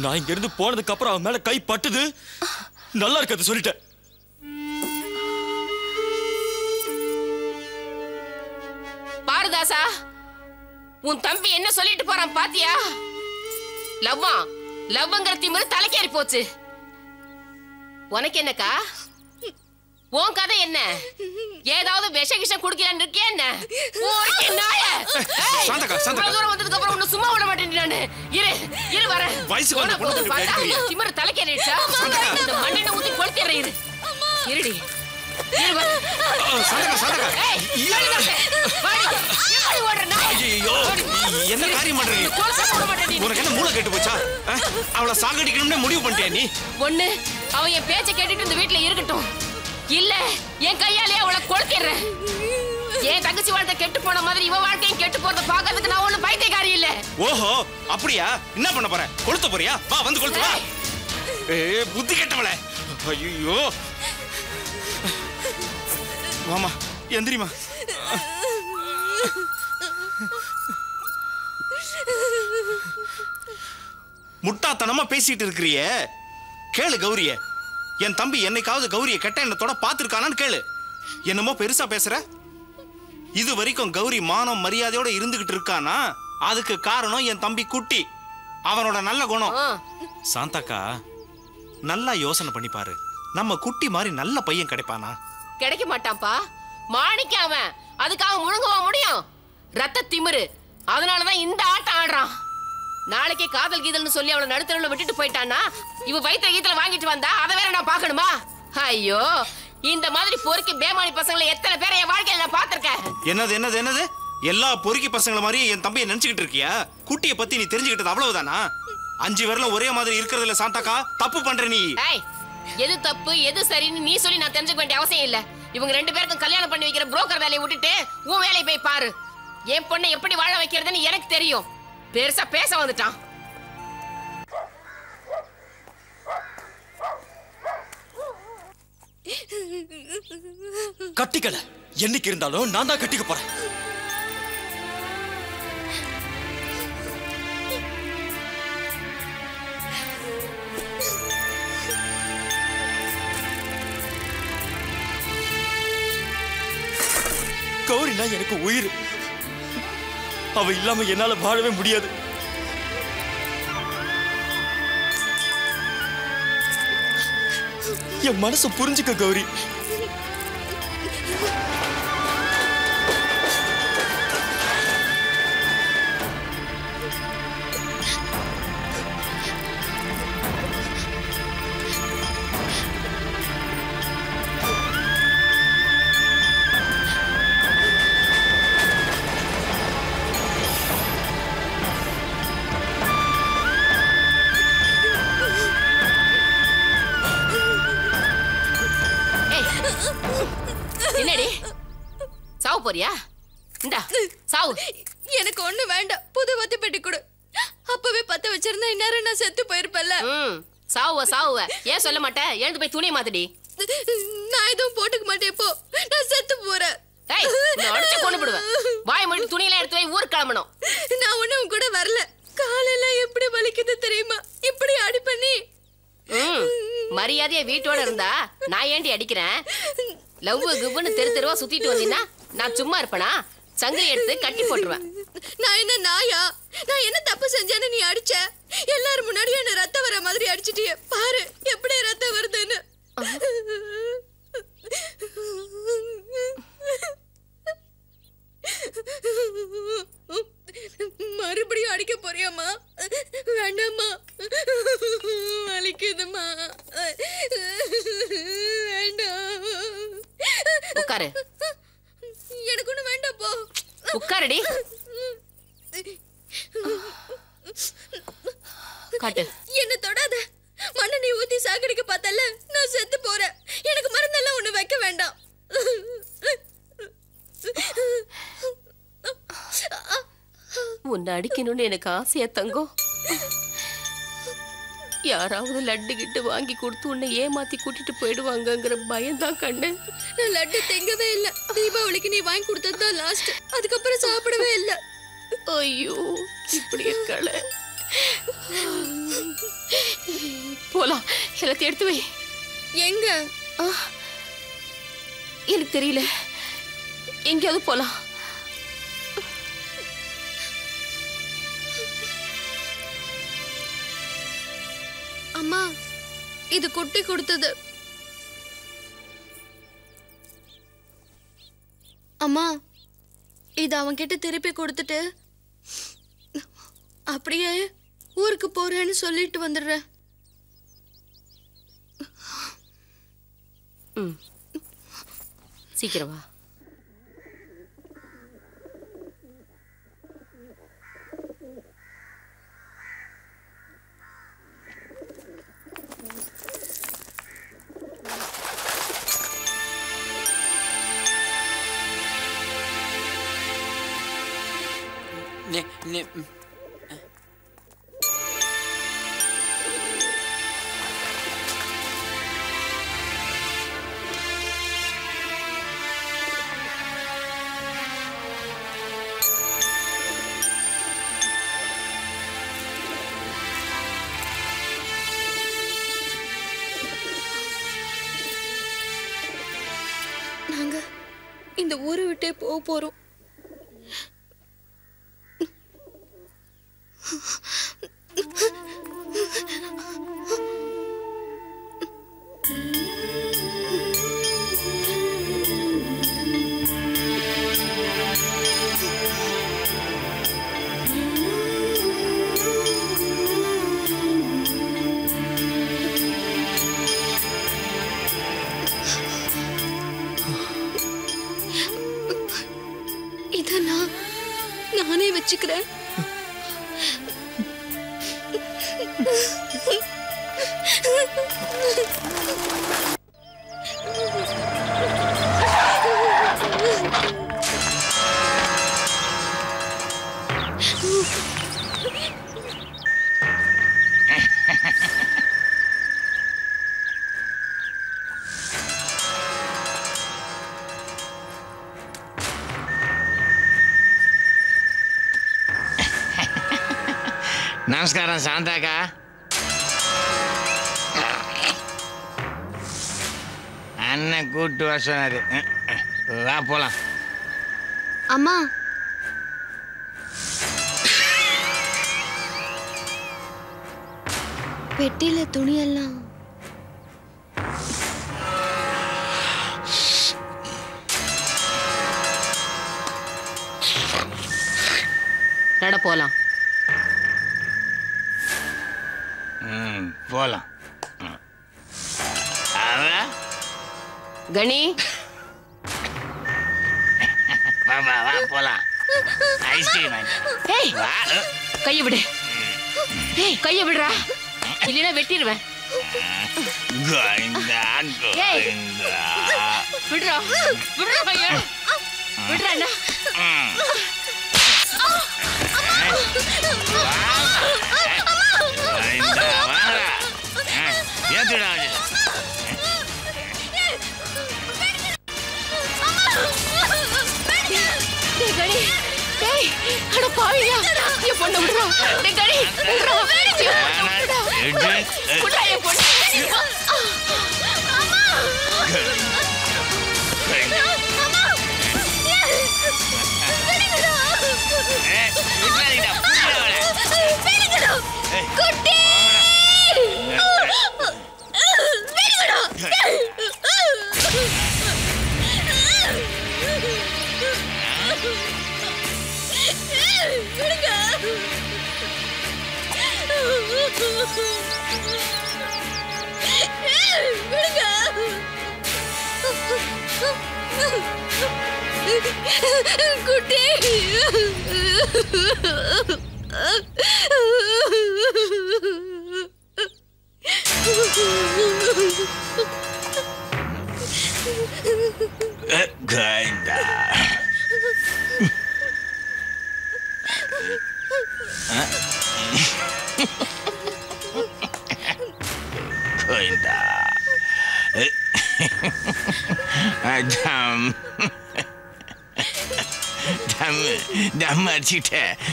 நான் இங்க இருந்து போனதுக்கு அப்புறம் அவன் மேல கை பட்டுது நல்லா இருக்காது சொல்லிட்டேன். பாரதாசா உன் தம்பி என்ன சொல்லிட்டு போறான் பாத்தியா? லவ்வா லவ்ங்கிற திமிரு தலைக்கேறி போச்சு. உனக்கு என்னக்கா? உன் கதை என்ன? ஏதாவது விஷ கிஷம் குடிக்கலான்னு இருக்கே என்ன? வந்ததுக்கு அப்புறம் ஒண்ணு சும்மா விட மாட்டேன் நானு. இரு இரு வர திமிரு தலைக்கேறிடுச்சா மண்ணெண்ண ஊத்தி கொளுத்திடுற. இரு இருடி என்ன காரியம் பண்றீங்க? உனக்கு என்ன மூளை கேட்டு போச்சா? அவளை சாகடிக்கணும்னு முடிவு பண்ணிட்டியா நீ? ஒண்ணு அவன் என் பேச்சை கேட்டுட்டு இந்த வீட்டுல இருக்கட்டும் இல்ல என் கையாலே அவளை கொளுத்திடுறேன். என் தங்கச்சி வாழ்க்கை கெட்டு போன மாதிரி இவ வாழ்க்கையும் கெட்டு போறத பாக்கிறதுக்கு நான் ஒண்ணும் பைத்தியக்காரி இல்ல. ஓஹோ அப்படியா? என்ன பண்ண போற? கொளுத்த போறியா? வா வந்து கொளுத்து வா. ஏ புத்தி கெட்டவளே. ஐயோ மாமா எந்திரிமா. முட்டாத்தனமா பேசிட்டு இருக்கிறியே. கேளு கௌரிய என் தம்பி என்னைக்காவது கௌரிய கெட்ட எண்ணத்தோட பாத்துருக்கானான்னு கேளு. என்னமோ பெருசா பேசுற. இது வரைக்கும் கௌரி மானம் மரியாதையோட இருந்துகிட்டு இருக்கானா அதுக்கு காரணம் என் தம்பி குட்டி அவனோட நல்ல குணம். சாந்தாக்கா நல்லா யோசனை பண்ணி பாரு, நம்ம குட்டி மாதிரி நல்ல பையன் கிடைப்பானா? கிடைக்க மாட்டான்ப்பா, மாணிக்க அவன். அதுக்காக முழுங்கவா முடியும்? ரத்த திமிரு, அதனாலதான் இந்த ஆட்டம் ஆடுறான். நாளைக்கே காதல் கீதல்னு சொல்லி அவளை நடுத்தரவுல விட்டுட்டு போயிட்டான்னா இவ வயிற்ற கீதல வாங்கிட்டு வந்தா அதை வேற நான் பாக்கணுமா? ஐயோ, இந்த மாதிரி பொறுக்கி பேமானி பசங்களை எத்தனை பேரை என் வாழ்க்கையில நான் பாத்திருக்கேன். என்னது என்னது என்னது, எல்லா பொறுக்கி பசங்கள மாதிரி என் தம்பியை நினைச்சுக்கிட்டு இருக்கியா? குட்டியை பத்தி நீ தெரிஞ்சுக்கிட்டது அவ்வளவுதானா? 5 விரலும் ஒரே மாதிரி இருக்கிறதுல சாந்தாக்கா தப்பு பண்ற நீ. எது தப்பு எது சரின்னு நீ சொல்லி நான் தெரிஞ்சுக்க வேண்டிய அவசியம் இல்ல. இவங்க 2 பேருக்கும் கல்யாணம் பண்ணி வைக்கிற புரோக்கர் வேலையை விட்டுட்டு உன் வேலையை போய் பாரு. என் பொண்ணை எப்படி வாழ வைக்கிறதுன்னு எனக்கு தெரியும். பெருசா பேச வந்துட்டான். கட்டிக்கல, என்னைக்கு இருந்தாலும் நான் தான் கட்டிக்க போறேன். கௌரினா எனக்கு உயிர், அவ இல்லாம என்னால வாழவே முடியாது. என் மனசு புரிஞ்சுக்க கௌரி. எனக்கு ஒண்ணு வேண்டாம், புது வத்தி பெட்டி கொடு. அப்பவே பத்த வச்சிருந்தா இந்நேரம் நான் செத்து போயிருப்பேன்ல. சாவுவ சாவுவ ஏன் சொல்ல மாட்டேன்? எழுந்து போய் துணி மாத்தடி. நான் எதுவும் போட்டுக்க மாட்டேன், போ, நான் செத்து போறேன். வாய் மூடி துணியெல்லாம் எடுத்து போய் ஊர் கிளம்பணும். நான் ஒண்ணும் கூட வரல. காலெல்லாம் எப்படி வலிக்குது தெரியுமா? இப்படி அடி பண்ணி மரியாதையா வீட்டோட இருந்தா நான் ஏண்டி அடிக்கிறேன்? லவ் குபுன்னு தெரு தெருவா சுத்திட்டு வந்தீங்கன்னா நான் சும்மா இருப்பேனா? சங்கை எடுத்து கட்டி போட்டுருவேன். நான் என்ன நாயா? நான் என்ன தப்பு செஞ்சேன்னு நீ அடிச்ச? எல்லாரும் முன்னாடி என்ன ரத்தம் வர மாதிரி அடிச்சிட்டியே, பாரு எப்படி ரத்தம் வருதுன்னு. மறுபடியும் அடிக்க போறியாமா? வேண்டாமா, வலிக்குதுமா, வேண்டாம். உட்காரு, எனக்கு ஒண்ணு வேண்டாம், போ. உட்காரடி, காட்டு. என்ன தொடாத, மண்ணை நீ ஊத்தி சாகடிக்க பார்த்தல, நான் செத்து போறேன். எனக்கு மருந்தெல்லாம் ஒண்ணு வைக்க வேண்டாம். உன்னை அடிக்கணும்னு எனக்கு ஆசையா தங்கம். யாராவது லட்டு கிட்டு வாங்கி கொடுத்து உன்னை ஏமாத்தி கூட்டிட்டு போயிடுவாங்கங்கிற பயம்தான் கண்ணு. நான் லட்டு தங்கவே இல்லை. தீபாவளிக்கு நீ வாங்கி கொடுத்ததுதான் லாஸ்ட், அதுக்கப்புறம் சாப்பிடவே இல்லை. ஐயோ, இப்படி இருக்கல. போலாம், எல்லாத்தையும் எடுத்து வை. எங்க? எனக்கு தெரியல, எங்கேயாவது போலாம். அம்மா, இது குட்டி கொடுத்தது. அம்மா, இது அவன் கிட்ட திருப்பி கொடுத்துட்டு அப்படியே ஊருக்கு போறேன்னு சொல்லிட்டு வந்துடுறேன். சீக்கிரமா நாங்க இந்த ஊரை விட்டே போக போறோம். नमस्कार शांता का गुड अम्मा पेट्टीले तुणी पोला बोला गणी बाबा वाह बोला आइसक्रीम है ए वाह कई बिडरा इलिना बेटिरवे गोइंदा बिडरा भैया बिडरा ना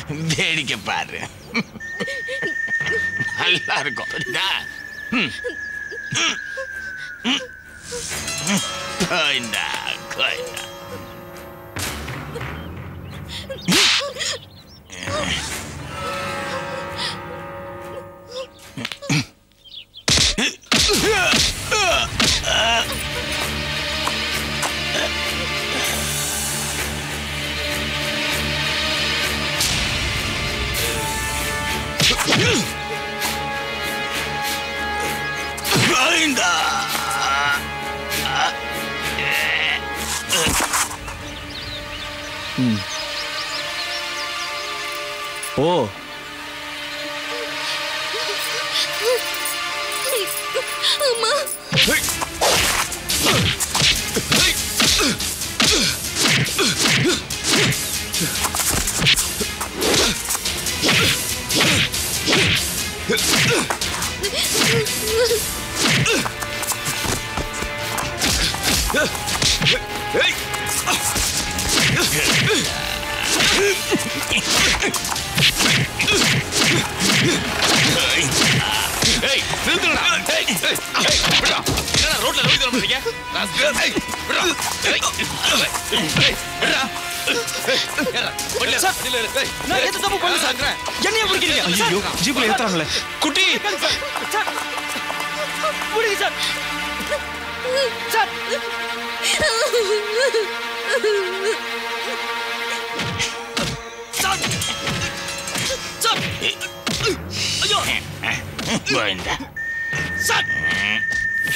बेड़ी के पार अल्लाह को road road sir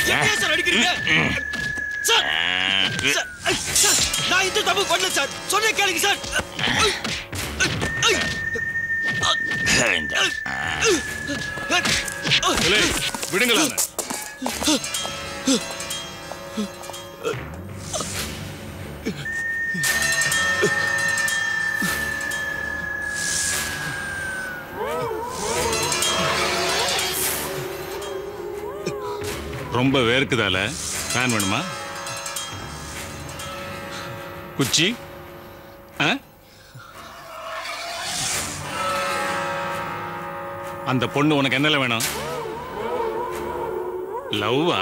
sir sir sir ना इंदु तबु पड़ले सर सोने के लिए सर ले बिडिंग लाना ரொம்ப வேர்க்குதால ஃபேன் வேணுமா कुच्ची अंद पोन्नु उनक्कु एन्ना वेणुम लव्वा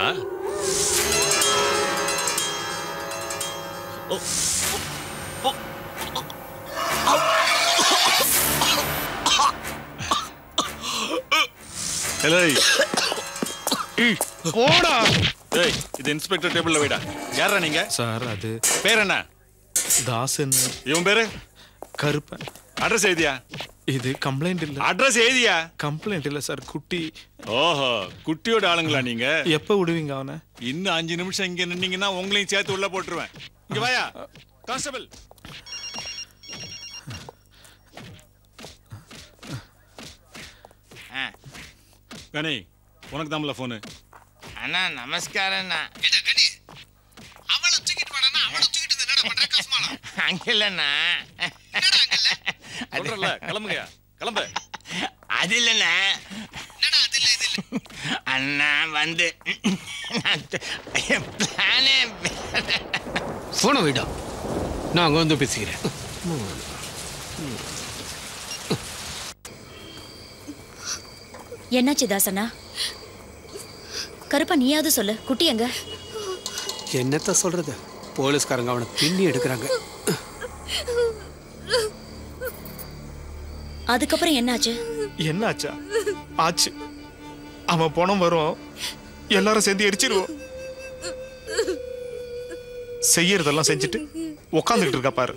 एलेई ओडा एई इदु इंस्पेक्टर टेबल ल वेडा यार रा नींगा सर अदु पेर एन्ना दासन इवन पेरे करप एड्रेस एदिया इदु कंप्लेंट இல்ல एड्रेस एदिया कंप्लेंट இல்ல सर குட்டி ஓஹோ குட்டியோட ஆளுங்களா நீங்க எப்ப விடுவீங்க அவனை இன்னும் 5 நிமிஷம் இங்க நின்னீங்கனா உங்களையும் சேர்த்து உள்ள போட்டுருவேன் இங்க வாயா கான்ஸ்டபிள் கணே உனக்கு தான்ல ஃபோன் அண்ணா நமஸ்கார அண்ணா என்ன கணே அவள டிக்கெட் வாடனா அவள டிக்கெட் என்னடா பண்ற அங்கலனா சொல்றல கிளம்புங்க கிளம்பு அதிலனா என்னடா அதில இதில அண்ணா வந்து நானே போன் விடு நான் அங்க வந்து பேசிக்கிறேன் என்னாச்சு தாசனா கருப்பா நீயாவது சொல்லு குட்டி எங்க என்னத்த சொல்றது போலீஸ்காரங்க அவனை பின்னி எடுக்கறாங்க அதுக்கு அப்புறம் என்னாச்சு என்னாச்சா ஆச்சு அவ போனும் வரும் எல்லாரும் சேர்ந்து எரிச்சிடுவோம் செய்யறதெல்லாம் செஞ்சிட்டு உட்கார்ந்துட்டு இருக்கா பாரு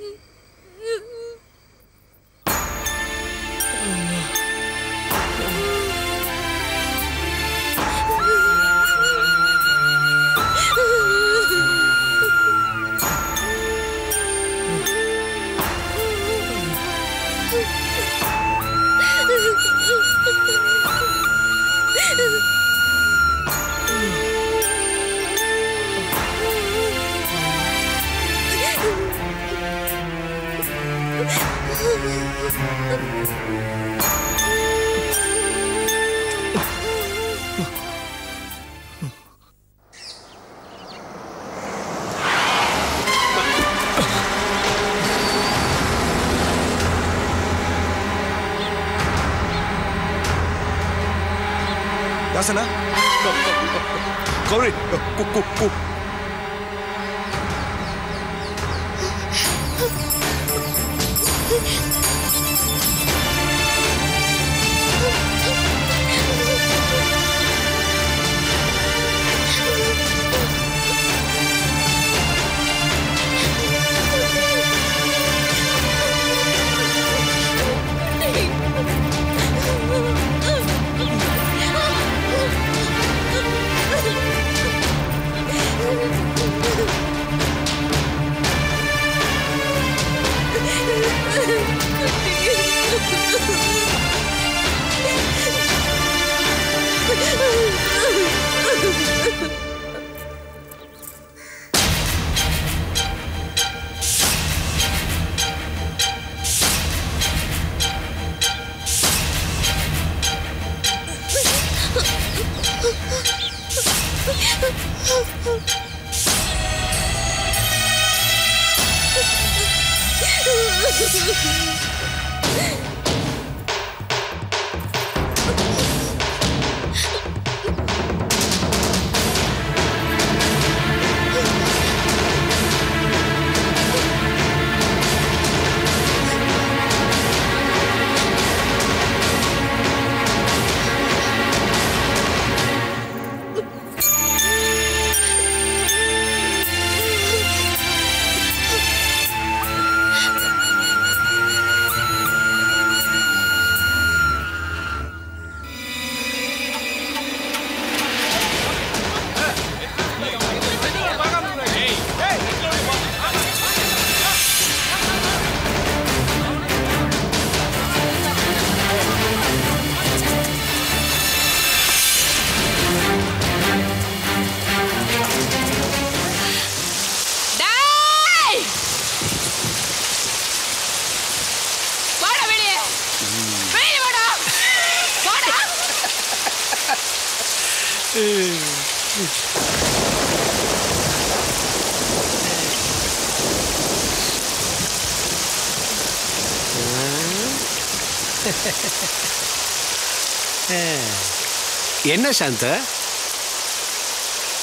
என்ன சாந்தா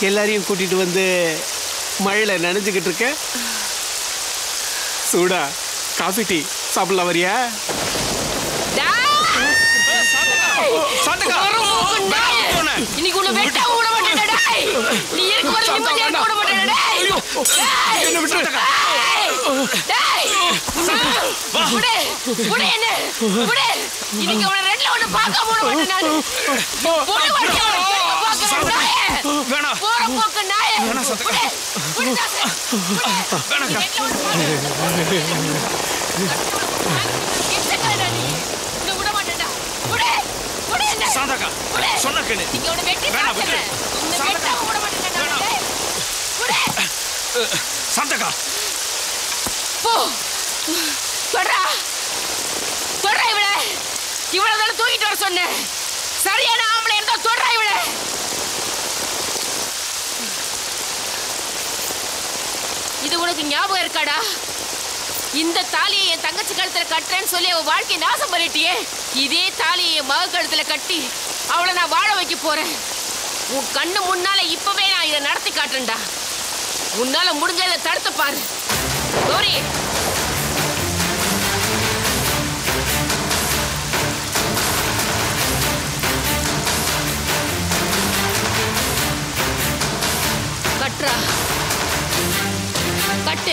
எல்லாரையும் கூட்டிட்டு வந்து மழையில நனைஞ்சிட்டு இருக்க? சூடா காபி டீ சாப்பிடலாம் வரியா?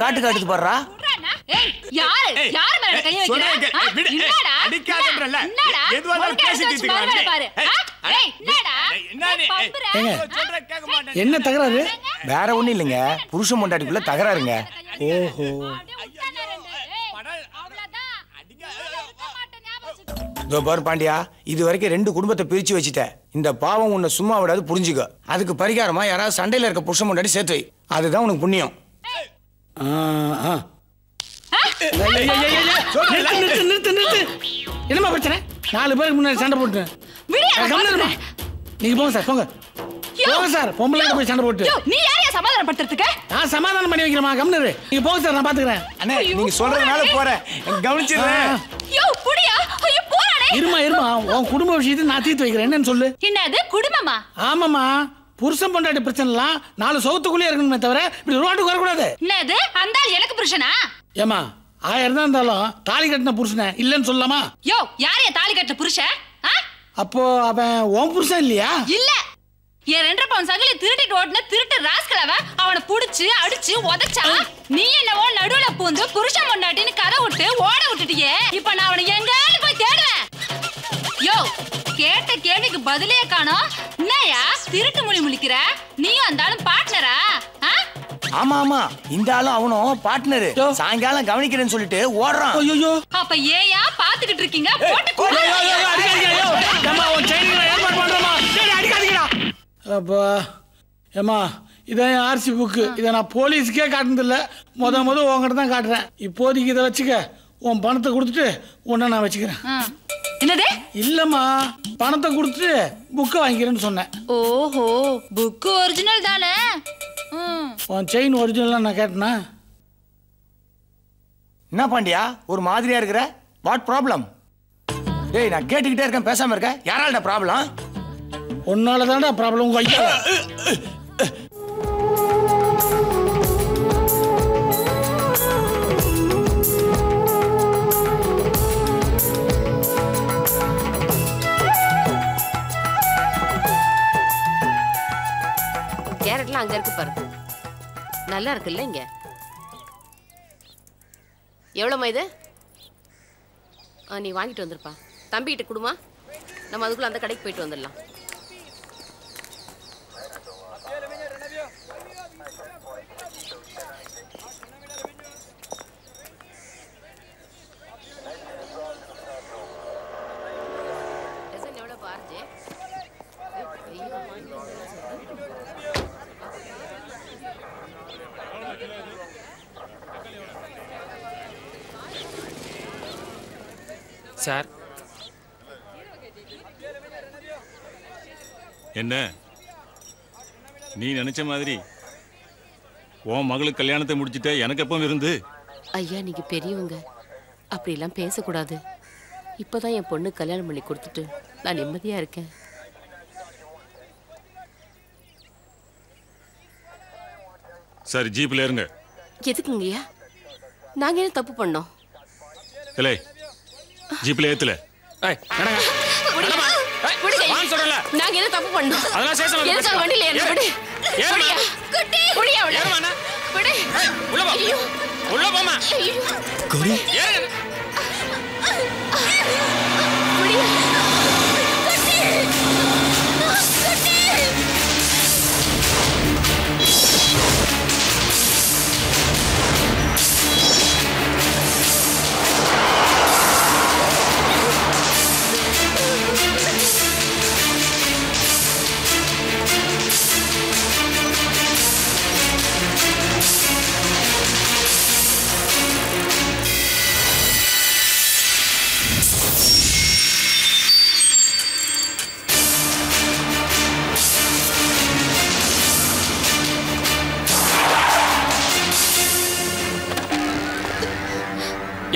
காட்டு காட்டுது பாறா. ஏய் யார் யார் மேல கைய வைக்கிறா? என்னடா அடிக்காதன்றல எதுவால கேசி தீத்துறானே பாரு. ஏய் என்னடா சொல்ற கேக்க மாட்டேன். என்ன தகராறு? வேற ஒண்ணு இல்லங்க, புருஷன் மொண்டாட்டிக்குள்ள தகராறுங்க. ஓஹோ இதோ பாரு பாண்டியா, இது வரைக்கும் ரெண்டு குடும்பத்தை பிரிச்சு வச்சிட்ட. இந்த பாவம் உன்னை சும்மா விடாது, புரிஞ்சுக்க. அதுக்கு பரிகாரமா யாராவது சண்டையில இருக்க புருஷன் மொண்டாட்டி சேர்த்து வை, அதுதான் உனக்கு புண்ணியம். என்னமா பிரச்சனை? 4 பேருக்கு முன்னாடி சண்டை போட்டு நீங்க போங்க சார், போங்க போங்க சார். பொம்பளை போய் சண்டை போட்டு நீ யாரையா சமாதானம் பண்றதுக்கு? நான் சமாதானம் பண்ணி வைக்கிறேமா, கம்னரு. நீங்க போங்க சார், நான் பாத்துக்கிறேன். அண்ணே நீங்க சொல்றதுனால போறேன், கவனிச்சிடுறேன். யோ புடியா, ஐயோ போறானே. இருமா இருமா, உன் குடும்ப விஷயத்தை நான் தீர்த்து வைக்கிறேன். என்னன்னு சொல்லு. என்னது குடும்பமா? ஆமாமா, புருஷன் பொண்டாட்டி பிரச்சனைலாம் 4 சவுத்துக்குள்ளே இருக்கணுமே தவிர இப்படி ரோட்டுக்கு வரக்கூடாது. என்னது அந்த எனக்கு புருஷனா? ஏமா 1000 தான் இருந்தாலும் தாலி கட்டின புருஷனை இல்லன்னு சொல்லலாமா? யோ யாரையா தாலி கட்டின புருஷன்? அப்போ அவன் உன் புருஷன் இல்லையா? இல்ல, என் 2.5 பவுன் சங்கிலி திருட்டிட்டு ஓட்டுன திருட்டு ராஸ்கலாவ அவனை புடிச்சு அடிச்சு உதச்சா நீ என்னவோ நடுவுல பூந்து புருஷன் பொண்டாட்டின்னு கதை விட்டு ஓட விட்டுட்டியே. இப்ப நான் அவனை எங்கன்னு போய் தேடுவேன். யோ கேட்ட கேள்விக்கு பதிலே காணோம். என்னையா திருட்டு மொழி முழிக்கிற? நீயும் அந்த ஆளும் பார்ட்னரா? ஆமா ஆமா, இந்த ஆளும் அவனும் பார்ட்னர். சாயங்காலம் கவனிக்கிறேன்னு சொல்லிட்டு ஓடுறான். ஐயோ அப்ப ஏயா பாத்துக்கிட்டு இருக்கீங்க? போட்டு கொடு. ஐயோ அடிக்காதீங்க. நம்ம அவன் செயின்ல ஏமாட் பண்றமா? சரி அடிக்காதீங்கடா. அப்பா ஏமா இதான் ஆர்சி புக். இத நான் போலீஸ்க்கே காட்டுனது இல்ல, முத உங்ககிட்ட தான் காட்டுறேன். இப்போதைக்கு இதை வச்சுக்க, உன் பணத்தை கொடுத்துட்டு உன்ன நான் வச்சுக்கிறேன். என்னது? இல்லம்மா பணத்தை கொடுத்து புக்க வாங்கிறேன்னு சொன்னேன். ஓஹோ புக் ஒரிஜினல் தானே? உன் செயின் ஒரிஜினல் நான் கேட்டனா? என்ன பாண்டியா ஒரு மாதிரியா இருக்கிற? What problem? டேய் நான் கேட்டிட்டே இருக்கேன் பேசாம இருக்க. யாராலடா ப்ராப்ளம்? உன்னால தான்டா ப்ராப்ளம். உங்க ஐயா கேரட்லாம் அங்க இருக்கு பாரு. நல்லா இருக்குல்ல இங்க? எவ்வளோமா இது? நீ வாங்கிட்டு வந்துருப்பா. தம்பிகிட்ட கொடுமா, நம்ம அதுக்குள்ளே அந்த கடைக்கு போயிட்டு வந்துடலாம். சார் என்ன நீ நினைச்ச மாதிரி உன் மகளுக்கு கல்யாணத்தை முடிச்சிட்ட எனக்கு எப்பவும் இருந்து? ஐயா நீங்க பெரியவங்க, அப்படிலாம் பேசக்கூடாது. இப்பதான் என் பொண்ணு கல்யாணம் பண்ணி கொடுத்துட்டு நான் நிம்மதியா இருக்கேன். சரி ஜீப்ல இருங்க. எதுக்குங்கய்யா? நாங்க என்ன தப்பு பண்ணோம்? ஜீப்ல ஏத்துல ஏய் நடங்க விடுங்க விடுங்க. நான் சொல்றல நாங்க என்ன தப்பு பண்ணோம்? அதனால சேஷம் வந்து ஏத்து வண்டில ஏறு. ஏறுமா குட்டி குடியா விடு. ஏறுமானா விடு. உள்ள வா உள்ள வாமா குடி. ஏறு குடியா குட்டி குட்டி.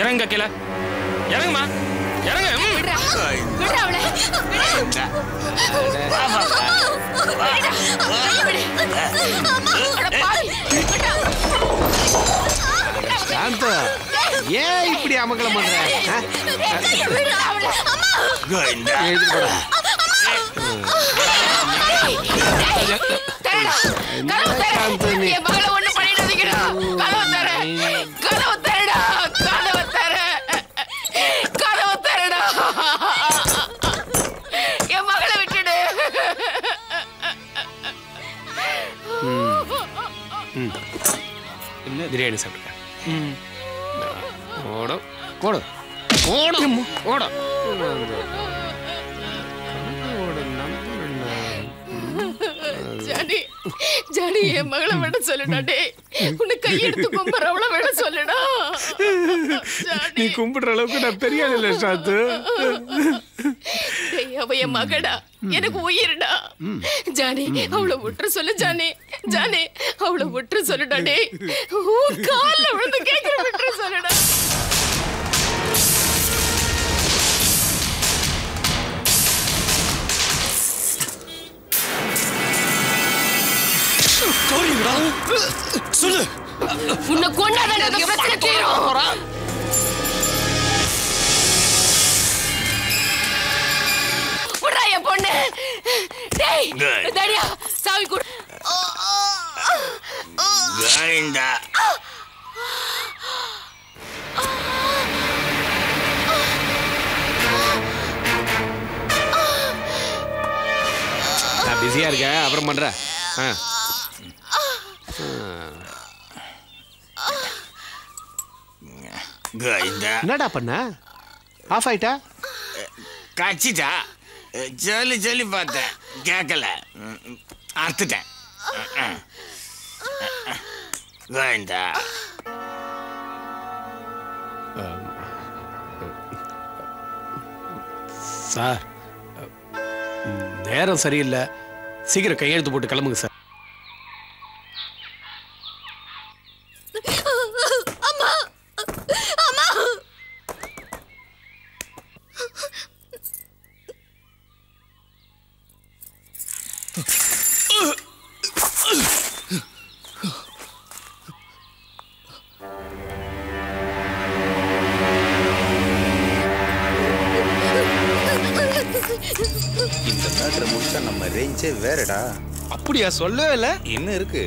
இறங்க கீழே இறங்குமா இறங்க. ஏன் இப்படி அமங்கலம் பண்ற? ஒண்ணு பண்ணிட்டு பிரியாணி சாப்பிட்டுக்கோடும் என் மகளை வேட சொல்லுடாடே. உன்னை கையெடுத்து கும்பிட்ற அவ்வளோ வேட சொல்லுடா. நீ கும்பிடுற அளவுக்கு நான் பெரிய ஆள் இல்லை சாத்து. அவ என் மகடா, எனக்கு உயிரடா. ஜானி அவளை விட்டுற சொல்லு. ஜானி ஜானி அவளை விட்டுற சொல்லுடாடே. கால விழுந்து கேட்குற விட்டுற சொல்லுடா. சொல்லு உன்னை கொண்டாட பிரச்சனை தீரும். பொண்ணு சாவி கூட பிஸியா இருக்க, அப்புறம் பண்ற. என்னடா பண்ண? ஆஃப் ஆயிட்டா காய்ச்சிட்டா? சொல்லி சொல்லி பார்த்தேன் கேட்கல, அறுத்துட்டேன். கோவிந்தா சார் நேரம் சரியில்லை, சீக்கிரம் கையெழுத்து போட்டு கிளம்புங்க சார். பேச்சே வேறடா. அப்படியா சொல்லவே இல்ல. என்ன இருக்கு?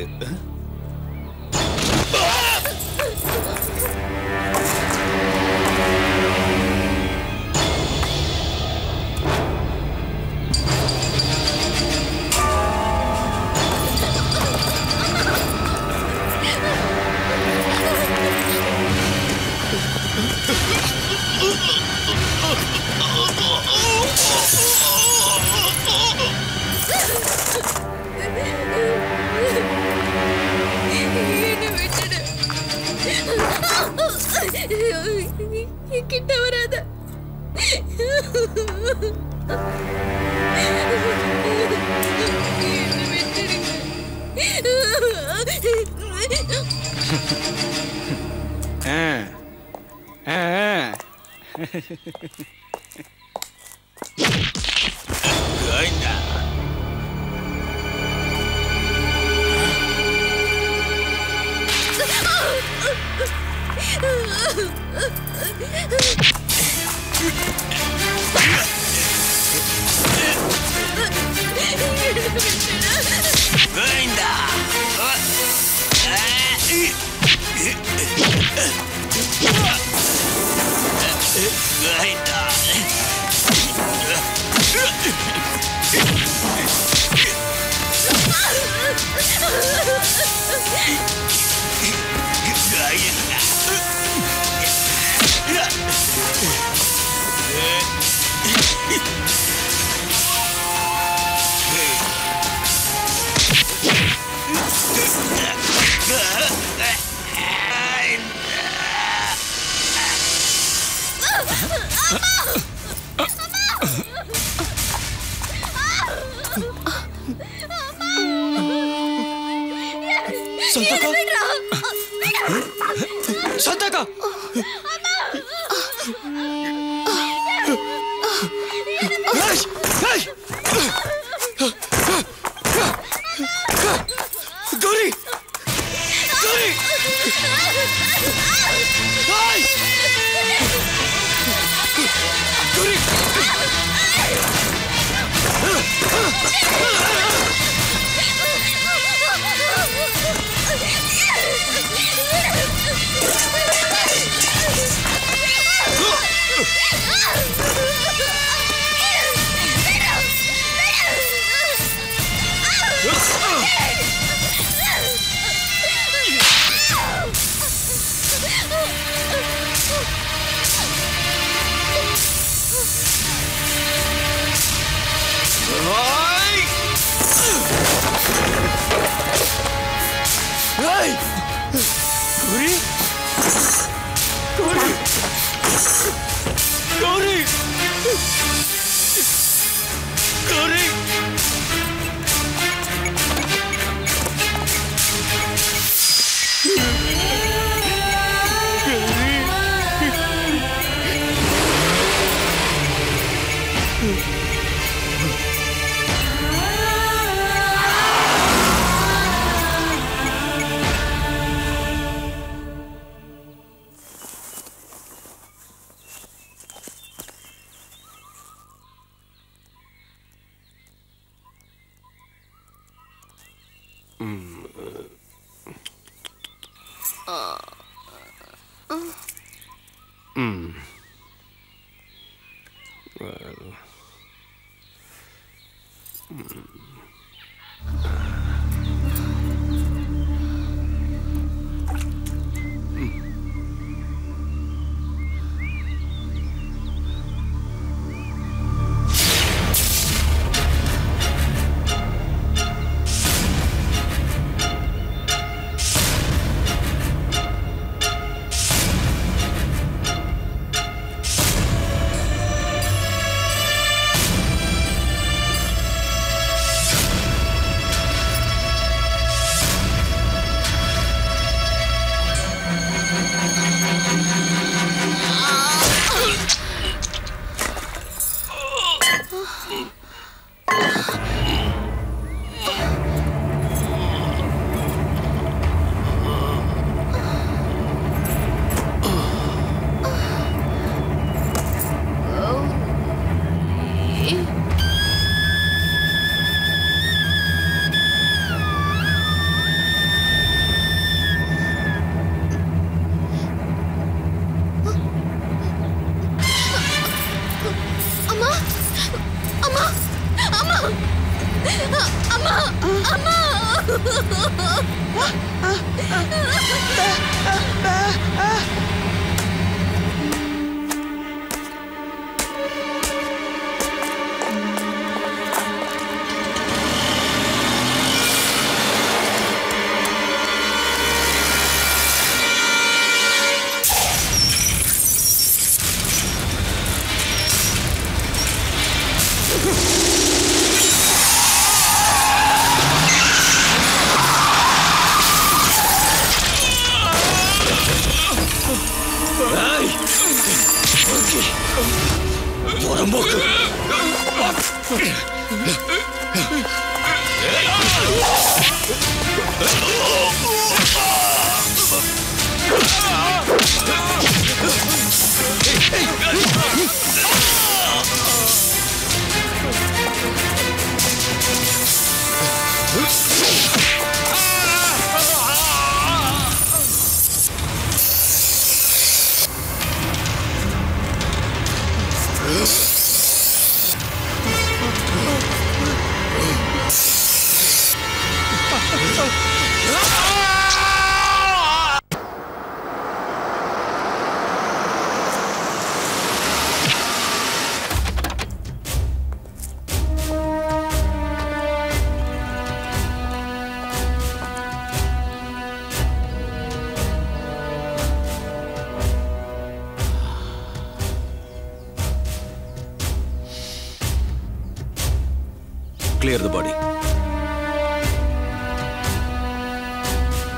Clear the body.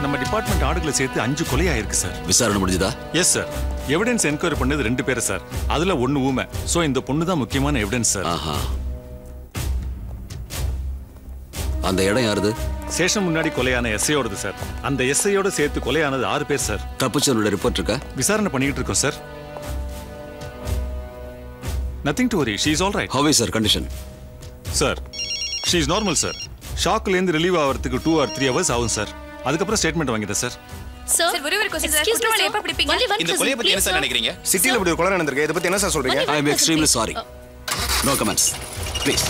நம்ம டிபார்ட்மென்ட் ஆடுகளை சேர்த்து 5 கொலை ஆயிருக்கு சார். விசாரணை முடிஞ்சதா? Yes sir. எவிடன்ஸ் என்கொயரி பண்ணது 2 பேர் சார். அதுல ஒன்னு ஊமை. சோ இந்த பொண்ணு தான் முக்கியமான எவிடன்ஸ் சார். ஆஹா. அந்த இடம் யாருது? சேஷன் முன்னாடி கொலையான எஸ்ஐயோடது சார். அந்த எஸ்ஐயோட சேர்த்து கொலையானது 6 பேர் சார். தப்புச்சனோட ரிப்போர்ட் இருக்கா? விசாரணை பண்ணிட்டு இருக்கோம் sir. Nothing to worry. She is all right. How is her condition? Sir. She is normal, sir. Shock lend relieve avarthukku 2 or 3 hours avum, sir. Adukapra statement vaangida, sir. Sir, oru question sir. Kutravaal epa pidipinga? Indha kolaya pathi enna sir nenikringa? City la ipdi oru kolai nadandirukku. Idha pathi enna sir solringa? I am extremely sorry. No comments. Please.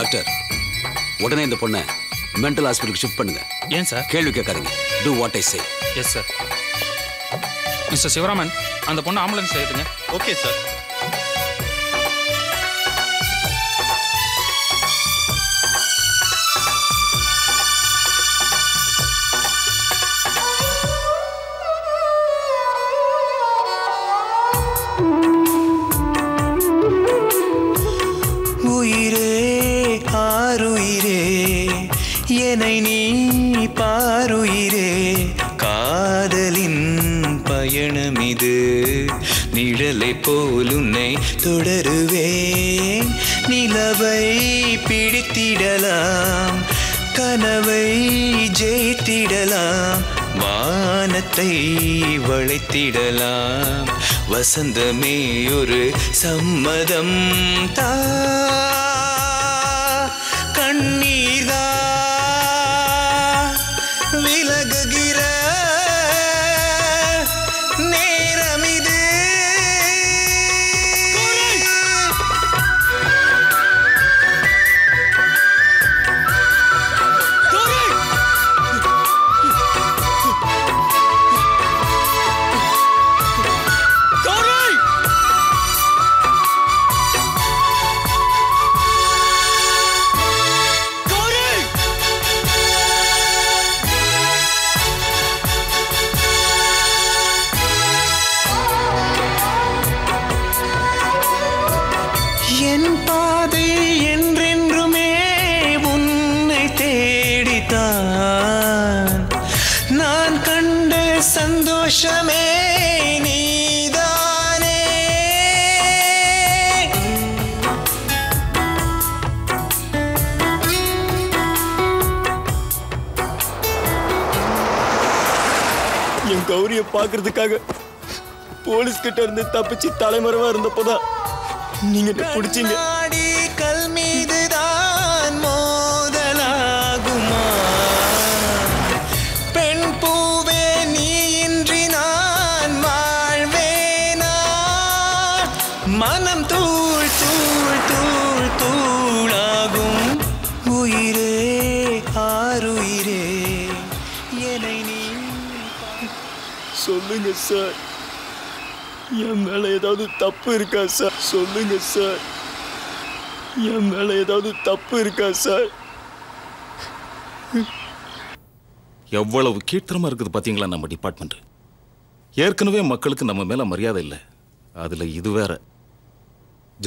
Doctor, உடனே இந்த பொண்ணை mental ஹாஸ்பிடலுக்கு shift பண்ணுங்க. ஏன் sir? கேள்வி கேட்காதீங்க. Do what I say. Yes sir. Mister Sivaraman, அந்த பொண்ணை ஆம்புலன்ஸ் ஏத்துங்க. Okay sir. போல் உன்னை தொடருவேன். நிலவை பிடித்திடலாம், கனவை ஜெயித்திடலாம், வானத்தை வளைத்திடலாம். வசந்தமே ஒரு சம்மதம் தா, கண்ணீர்தா விலகுகிற கௌரிய பாக்குறதுக்காக போலீஸ் கிட்ட இருந்து தப்பிச்சு தலைமறைவா இருந்தப்பதான் சார் என் மேல ஏதாவது தப்பு இருக்கா சார்? சொல்லுங்க சார், என் மேல ஏதாவது தப்பு இருக்கா சார்? எவ்வளவு கீழ்த்தரமா இருக்குது பாத்தீங்களா நம்ம டிபார்ட்மெண்ட். ஏற்கனவே மக்களுக்கு நம்ம மேல மரியாதை இல்லை, அதுல இது வேற.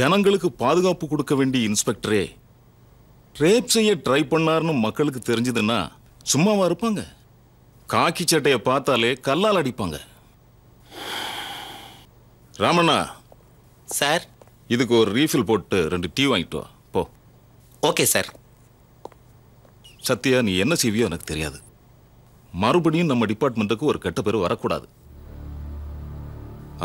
ஜனங்களுக்கு பாதுகாப்பு கொடுக்க வேண்டிய இன்ஸ்பெக்டரே ரேப் செய்ய ட்ரை பண்ணார்னு மக்களுக்கு தெரிஞ்சதுன்னா சும்மாவா இருப்பாங்க? காக்கி சட்டையை பார்த்தாலே கல்லால் அடிப்பாங்க. ராமண்ணா சார், இதுக்கு ஒரு ரீஃபில் போட்டு 2 டீ வாங்கிட்டு வா போ. Okay sir. சத்யா, நீ என்ன செய்வியோ எனக்கு தெரியாது. மறுபடியும் நம்ம டிபார்ட்மெண்ட்டுக்கு ஒரு கெட்ட பேர் வரக்கூடாது.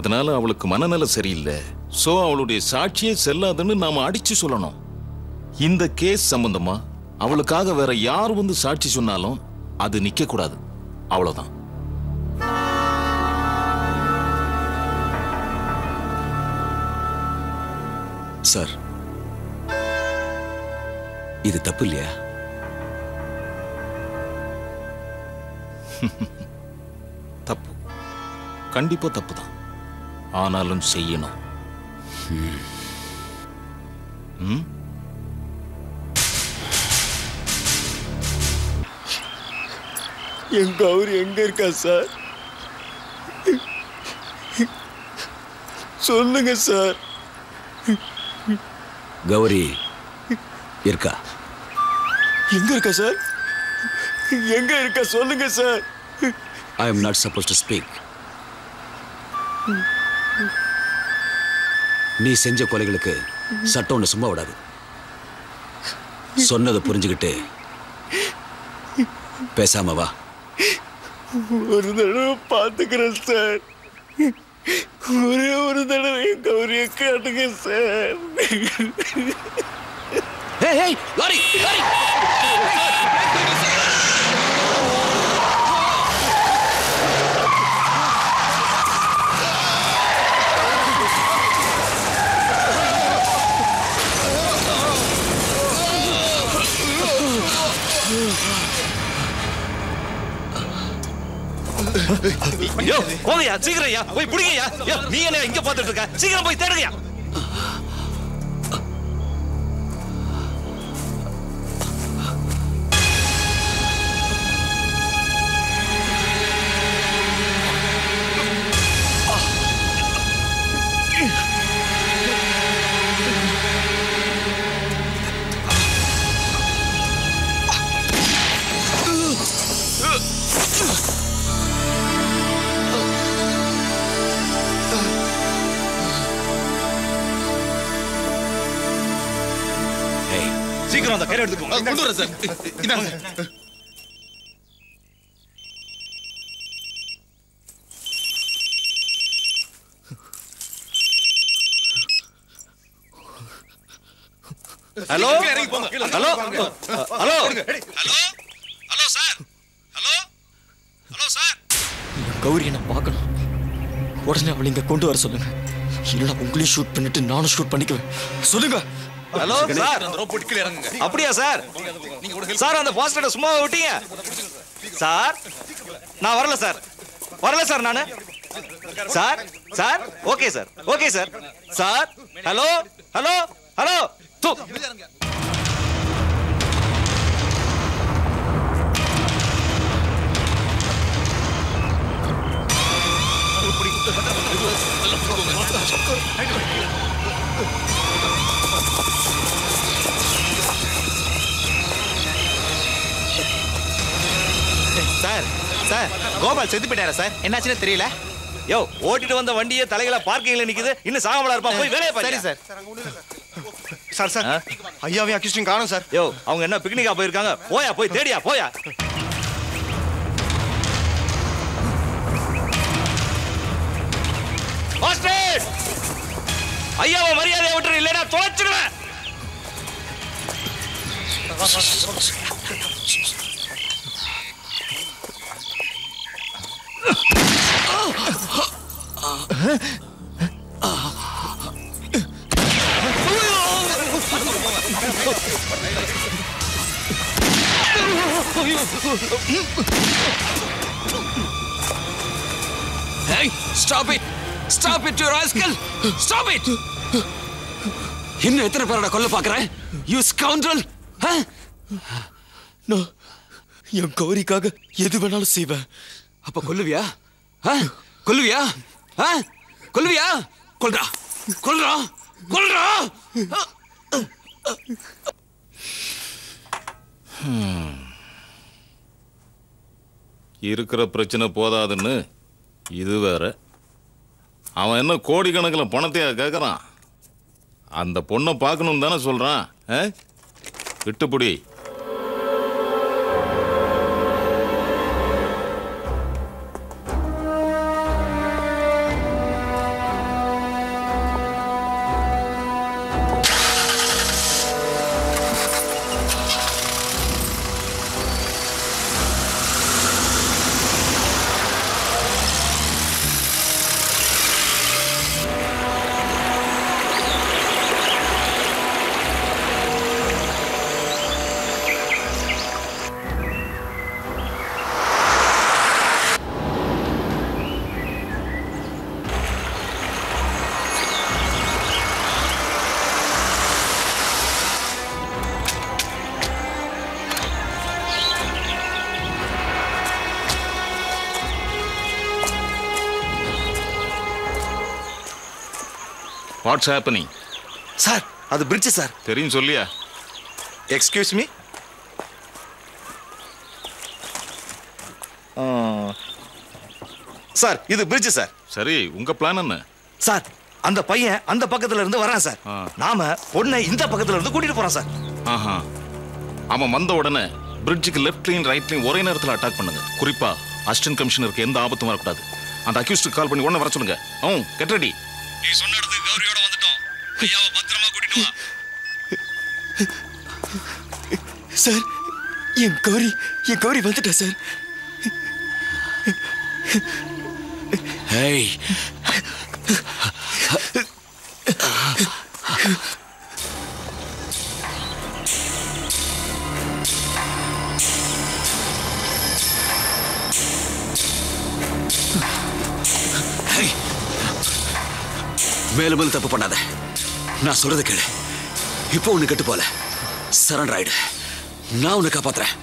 அதனால அவளுக்கு மனநல சரியில்லை, ஸோ அவளுடைய சாட்சியே செல்லாதுன்னு நாம அடிச்சு சொல்லணும். இந்த கேஸ் சம்பந்தமா அவளுக்காக வேற யார் வந்து சாட்சி சொன்னாலும் அது நிக்க கூடாது, அவ்வளவுதான். சார், இது தப்பு இல்லையா? தப்பு, கண்டிப்பா தப்பு தான். ஆனாலும் செய்யணும். என் கௌரி எங்க இருக்கா சார்? சொல்லுங்க சார். கௌரி இருக்கா? எங்க இருக்கா சார்? எங்க இருக்கா சொல்லுங்க sir. I am not suppose to speak. நீ செஞ்ச கொலைகளுக்கு சட்டம் ஒன்று சும்மா விடாது. சொன்னதை புரிஞ்சுக்கிட்டு பேசாம வா. ஒரு தடவை பார்த்துக்கிறேன் சார். ஒரே ஒரு தடவை கௌரிய காட்டுங்க சார். ஐயோ, போங்கயா, சீக்கிரம்யா, போய் பிடிங்கயா. நீ என்ன இங்க பார்த்துட்டு இருக்க? சீக்கிரம் போய் தேடுங்கயா. Hello hello hello hello sir, hello hello sir. Gowri நான் பார்க்கணும். உடனே அவளை இங்க கொண்டு வர சொல்லுங்க. இல்லைன்னா உங்களையும் ஷூட் பண்ணிட்டு நானும் ஷூட் பண்ணிக்குவேன். சொல்லுங்க. ஹலோ சார், அப்படியா சார்? சார், அந்த பாஸ்டர் சும்மா விட்டீங்க சார். நான் வரல சார், வரல சார். நானு sir sir. Okay sir, okay sir. Sir, hello hello hello. Sir sir, Gopal செத்து போயிட்டாரா சார்? என்னாச்சுன்னு தெரியல. யோ, ஓட்டிட்டு வந்த வண்டியை தலைகளா பார்க்கிங்ல நிக்குது. இன்னும் சாகமலா இருப்பா, போய் வேலையை பாரு சார். சார் சார், ஐயாவே அக்யூஸ்டிங் காணோம் சார். யோ, அவங்க என்ன பிக்னிக்கா போயிருக்காங்க? போயா, போய் தேடியா, போயா. ஐயா மரியாதையை விட்டுரு, இல்லைன்னா தொலைச்சிடுவேன். Hey, stop it! Stop it, you rascal! Stop it! Innu ethana perada kolla paakren? You scoundrel! Huh? No. Yan Gaurikaga edhu venaalum seiven. Appa kolluviya? Huh? Kolluviya? Huh? Kolluviya? Kolra. Kolra. Kolra. இருக்கிற பிரச்சனை போதாதுன்னு இது வேற. அவன் என்ன கோடிக்கணக்கில் பணத்தையா கேட்குறான்? அந்த பொண்ணை பார்க்கணும் தானே சொல்கிறான். விட்டுப்புடி. What's happening? Sir, that's the bridge, sir. Thereen, tell me. Excuse me? Sir, this is the bridge, sir. Sorry, what's your plan? Sir, I'm going to come from the other side. I'm going to come from the other side. Uh-huh. I'm going to attack the bridge left lane, right lane. Kuripa, Assistant Commissioner, I'm going to call you. I'm going to call you the accused. Oh, get ready. நீ சொன்னது கௌரியோட வந்துட்டோம். ஐயாவை பத்திரமா கூட்டிட்டு வா. Sir, என் கௌரி வந்துட்டா sir. Hey, மேலுமேல் தப்பு பண்ணாத. நான் சொல்றது கேளு. இப்போ உன்னை கெட்டு போல சரண்டர் ஆயிடு. நான் உன்னை காப்பாத்துறேன்.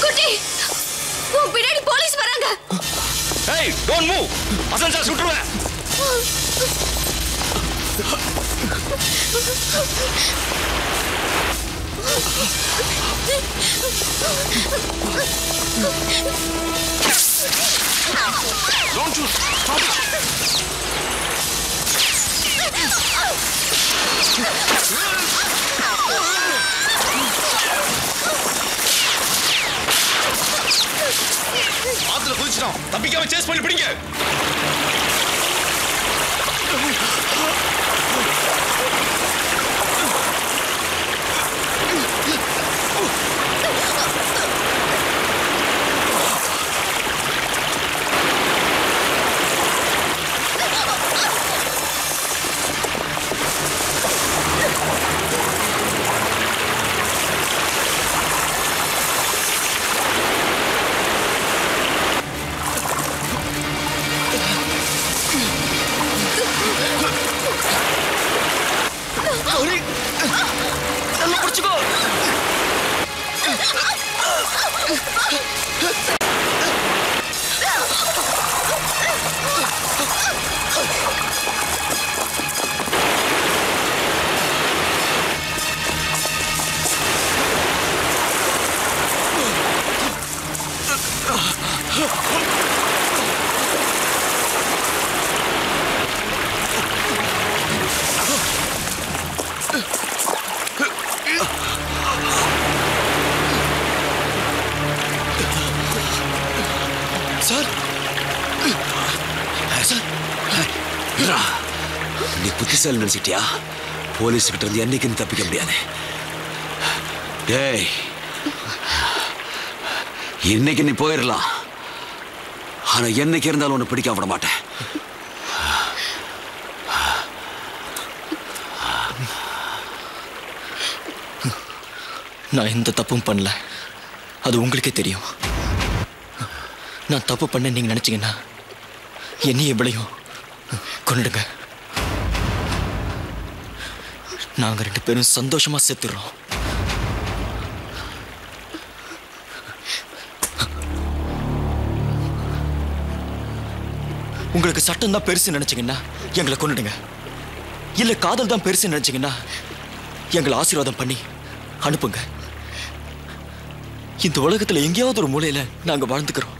குட்டி, உன் பின்னாடி போலீஸ் வராங்க. Hey, don't move. Hasan sir, shoot him. Don't you stop it. आदल कुछ ना, तभी क्या मैं चेस पॉइंट पड़ेंगे? சிட்டியா போலீஸ் கிட்ட இருந்து என்னைக்கு தப்பிக்க முடியாது. டேய் இன்னைக்கு நீ போயிடலாம், ஆனா என்னைக்கு இருந்தாலும் உன்னை பிடிக்க விட மாட்டேன். நான் எந்த தப்பும் பண்ணல, அது உங்களுக்கே தெரியும். நான் தப்பு பண்ண நீங்க நினைச்சீங்கன்னா என்னையும் எப்படியும் கொண்டுடுங்க. நாங்க ரெண்டு பேரும் சந்தோஷமா செத்துறோம். உங்களுக்கு சட்டம் தான் பெருசு நினைச்சீங்கன்னா எங்களை கொண்டுடுங்க, இல்ல காதல் தான் பெருசு நினைச்சீங்கன்னா எங்களை ஆசீர்வாதம் பண்ணி அனுப்புங்க. இந்த உலகத்துல எங்கேயாவது ஒரு மூலையில நாங்க வாழ்ந்துக்கிறோம்.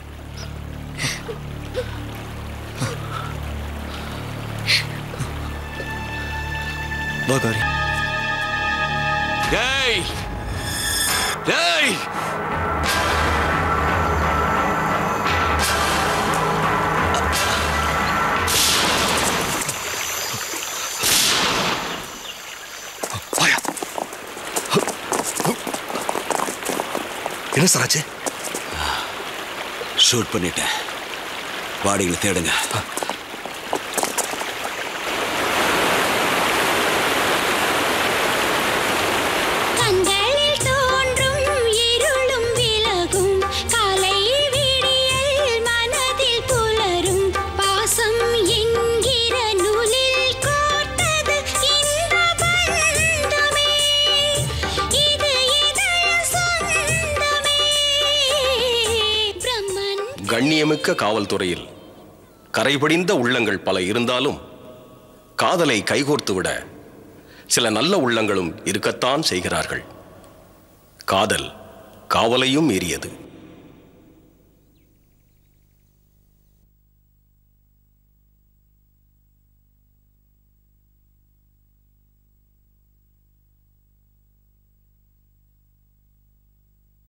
வாகாரி Hey! Hey! என்ன சாராச்சு? ஷூட் பண்ணிட்டேன். பாடிகளை தேடுங்க. கண்ணியமிக்க காவல்துறையில் கரைபடிந்த உள்ளங்கள் பல இருந்தாலும் காதலை கைகோர்த்துவிட சில நல்ல உள்ளங்களும் இருக்கத்தான் செய்கிறார்கள். காதல் காவலையும் மீறியது.